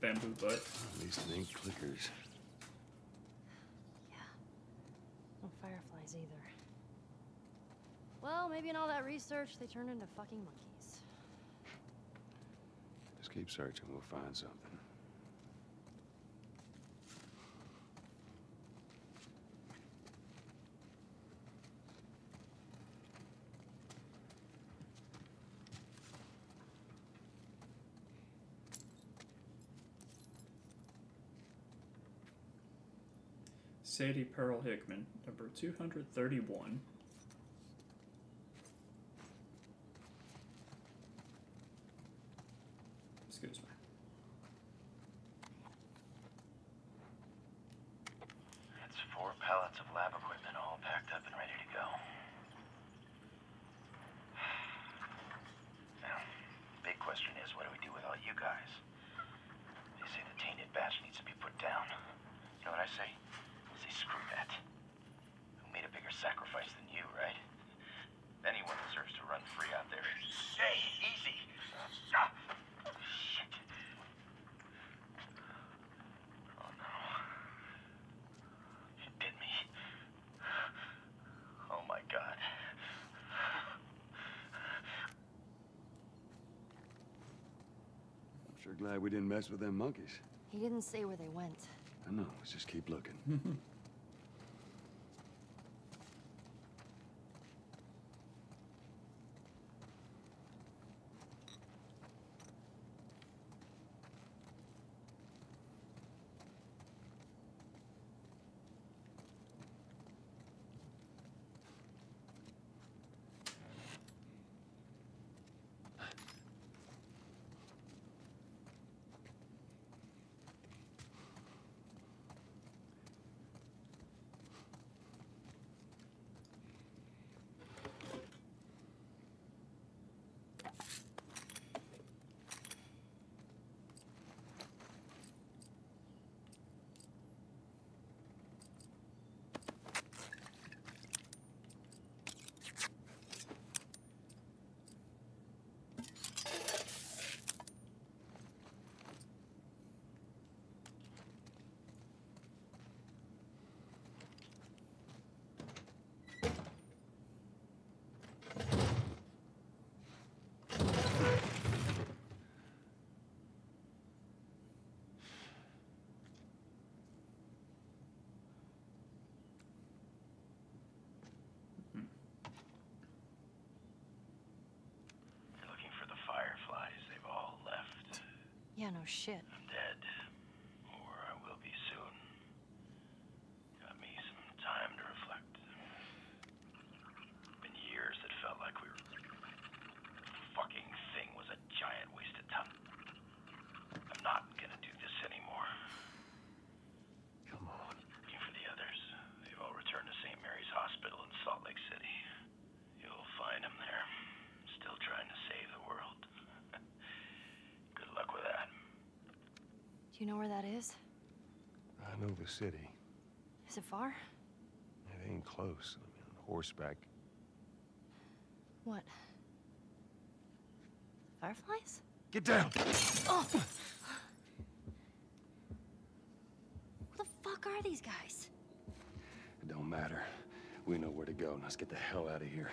Bamboo butt. At least it ain't clickers. Yeah. No fireflies either. Well, maybe in all that research, they turned into fucking monkeys. Just keep searching. We'll find something. Sadie Pearl Hickman, number two hundred thirty-one. Excuse me. That's four pallets of lab equipment all packed up and ready to go. Now, the big question is, what do we do with all you guys? They say the tainted batch needs to be put down. You know what I say? Screw that. Who made a bigger sacrifice than you? I'm sure glad we didn't mess with them monkeys. He didn't say where they went. I know. Let's just keep looking. Yeah, no shit. I'm dead, or I will be soon. Got me some time to reflect. Been years that felt like we were... The fucking thing was a giant waste of time. I'm not gonna do this anymore. Come on. Looking for the others. They've all returned to Saint Mary's Hospital in Salt Lake City. You'll find them there, still trying to save the world. Good luck with that. Do you know where that is? I know the city. Is it far? It ain't close. I mean, on horseback. What? Fireflies? Get down! Oh. Who the fuck are these guys? It don't matter. We know where to go. Now let's get the hell out of here.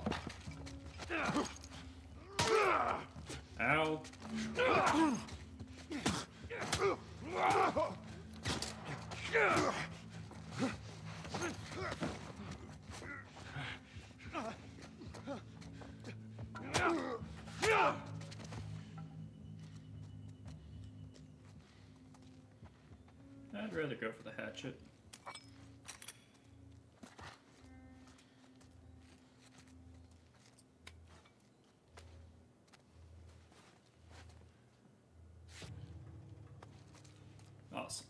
I'd rather go for the hatchet. Awesome.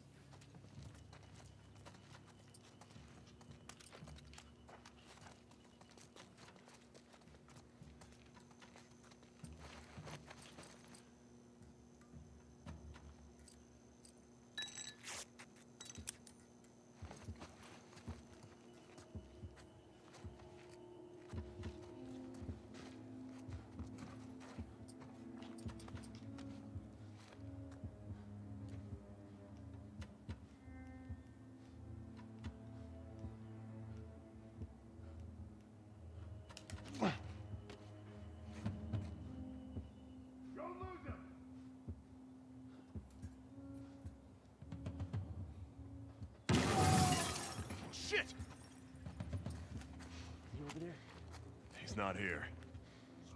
It's not here.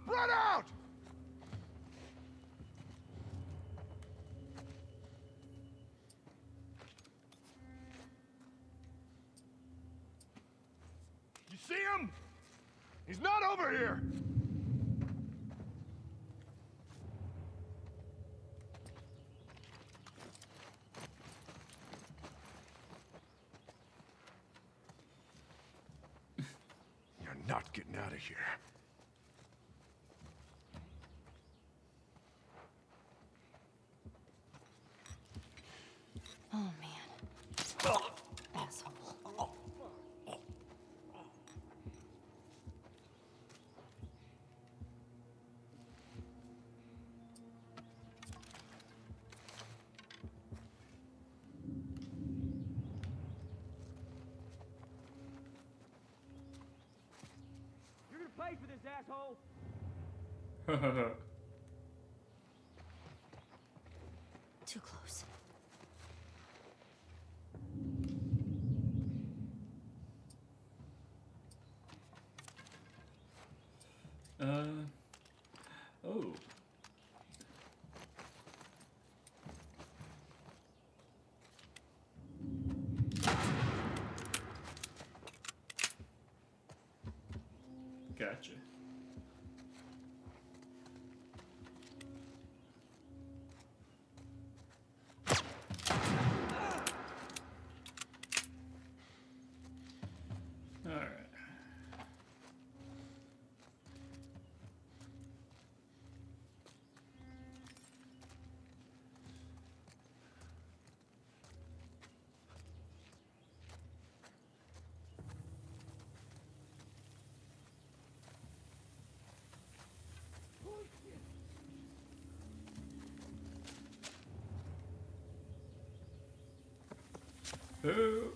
Spread out! You see him? He's not over here! Not getting out of here. Oh, man. Oh. Asshole. Oh. Oh. For this asshole. Too close. Uh oh. Gotcha. All right. Who? Whoa.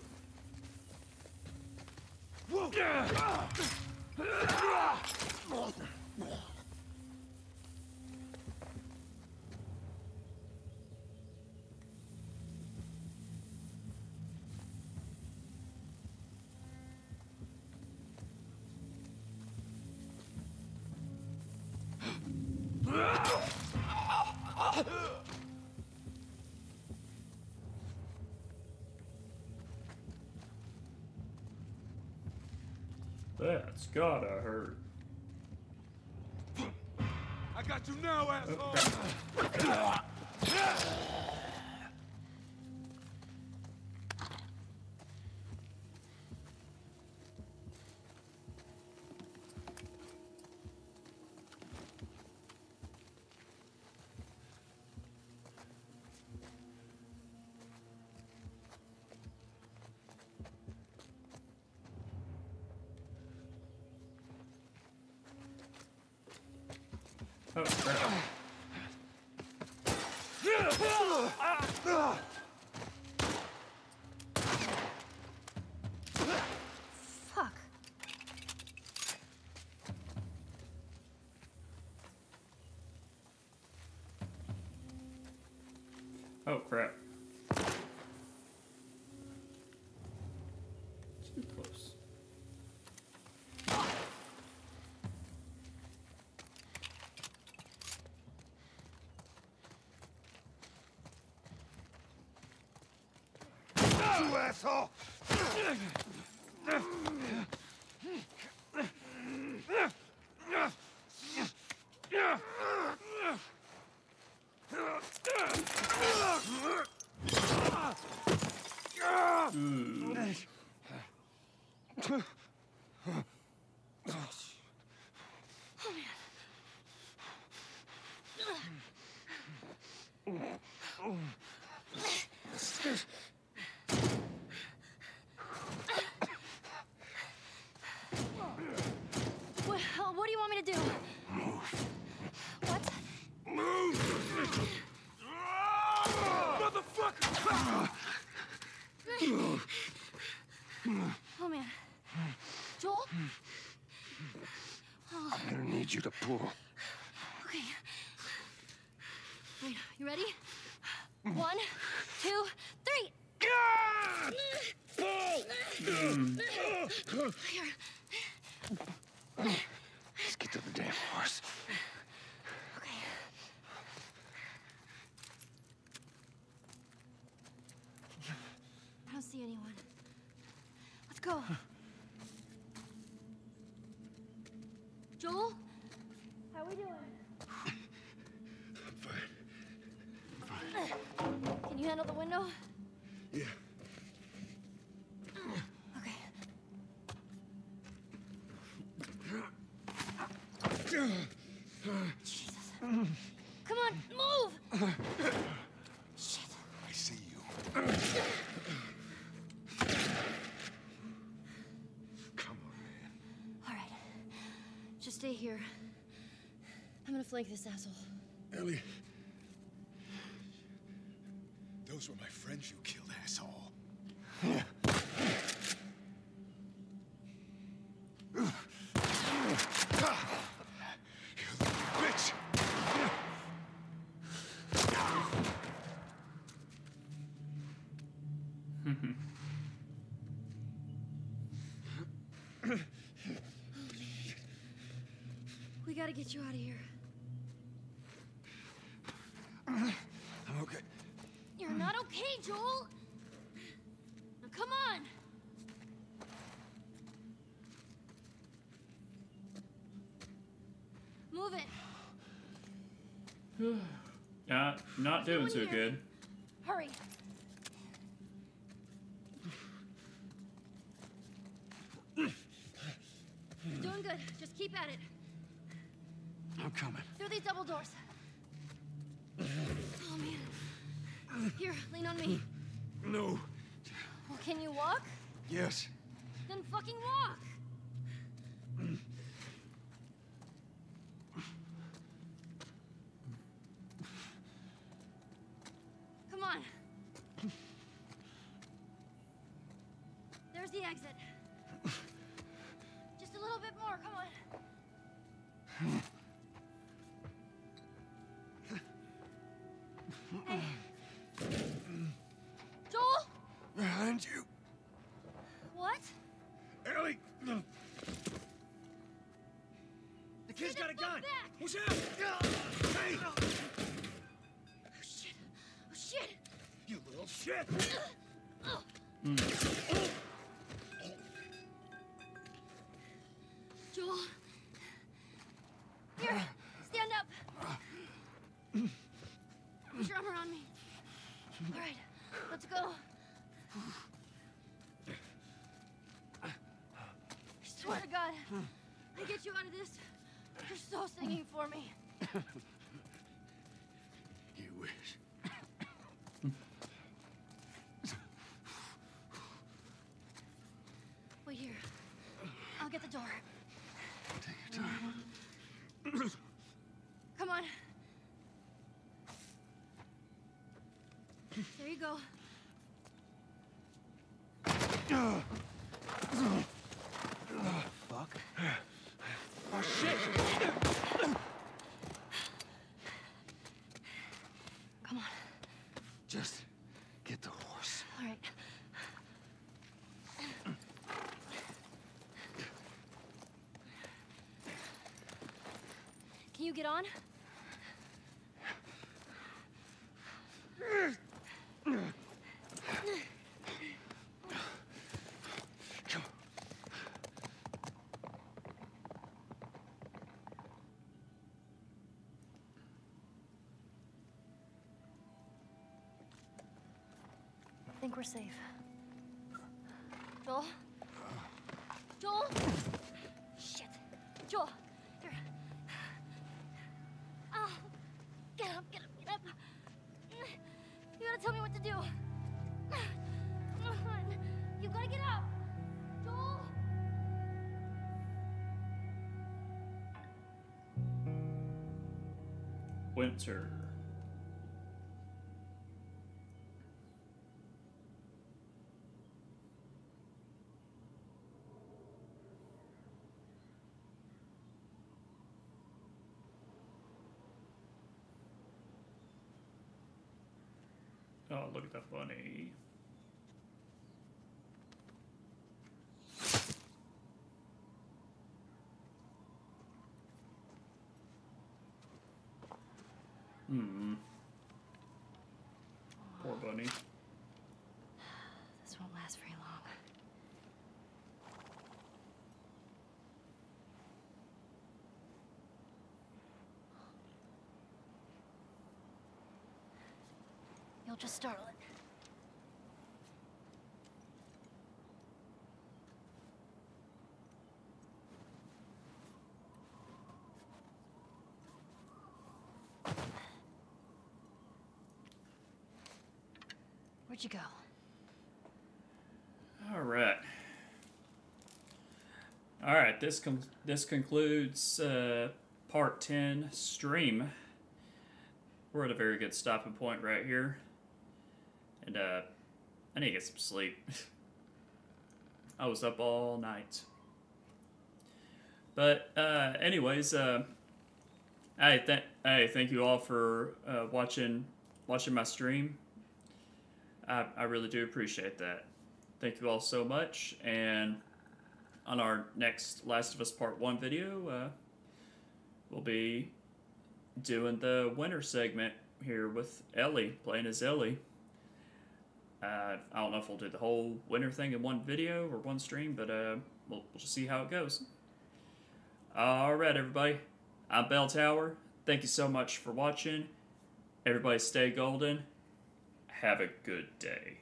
That's gotta hurt. I got you now, asshole! Okay. Oh, crap. Fuck. Oh, crap. Too close. Asshole! Oh, man. Joel? Oh. I'm gonna need you to pull. Okay. Wait, you ready? One, two, three. Pull! Here. go. Joel? How are we doing? I'm fine. I'm fine. Can you handle the window? Yeah. Okay. Jesus. Come on, move! Shit. I see you. Come on, man. All right. Just stay here. I'm gonna flank this asshole. Ellie. Those were my friends you killed, asshole. Yeah. We gotta get you out of here. I'm okay. You're not okay, Joel! Now come on! Move it! uh, not doing so good. Hurry! Doing good. Just keep at it. I'm coming. Through these double doors. Oh, man. Here, lean on me. No. Well, can you walk? Yes. Then fucking walk. Come on. There's the exit. Just a little bit more. Come on. Hey. Joel? Behind you. What? Ellie! The kid's got a gun! Who's out? Hey! Oh, shit. Oh, shit! You little shit! Mm. Joel? Here, stand up! Put your armor on me. All right, let's go. I swear to God, I get you out of this. You're so singing for me. You wish. Wait here. I'll get the door. Take your time. Come on. There you go. Fuck. Oh, shit! Come on. Just get the horse. All right. Can you get on? I think we're safe. Joel? Joel? Shit. Joel, here. Oh, get up, get up, get up. You gotta tell me what to do. Come on. You gotta get up. Joel? Winter. Oh, look at that bunny. Hmm. Poor bunny. This won't last very long. Just startle it. Where'd you go? All right. All right, this com this concludes uh, part ten stream. We're at a very good stopping point right here. And uh, I need to get some sleep. I was up all night. But uh, anyways, uh, I th I thank you all for uh, watching watching my stream. I, I really do appreciate that. Thank you all so much. And on our next Last of Us part one video, uh, we'll be doing the winter segment here with Ellie, playing as Ellie. Uh, I don't know if we'll do the whole winter thing in one video or one stream, but uh, we'll, we'll just see how it goes. All right, everybody. I'm Bell Tower. Thank you so much for watching. Everybody stay golden. Have a good day.